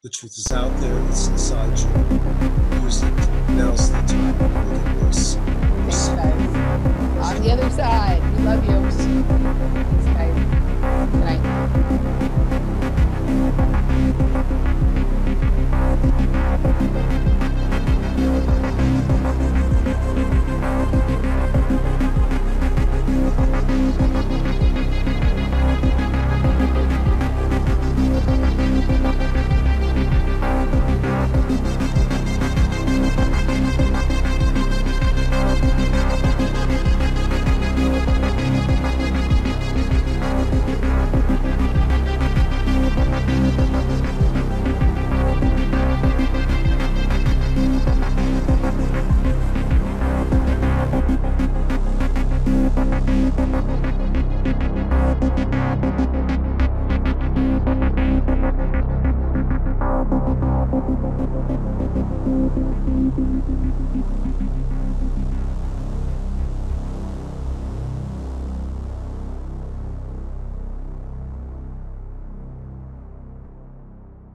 The truth is out there, it's inside you. Use it, now's the time to make it worse. We'll see you on the other side. We love you.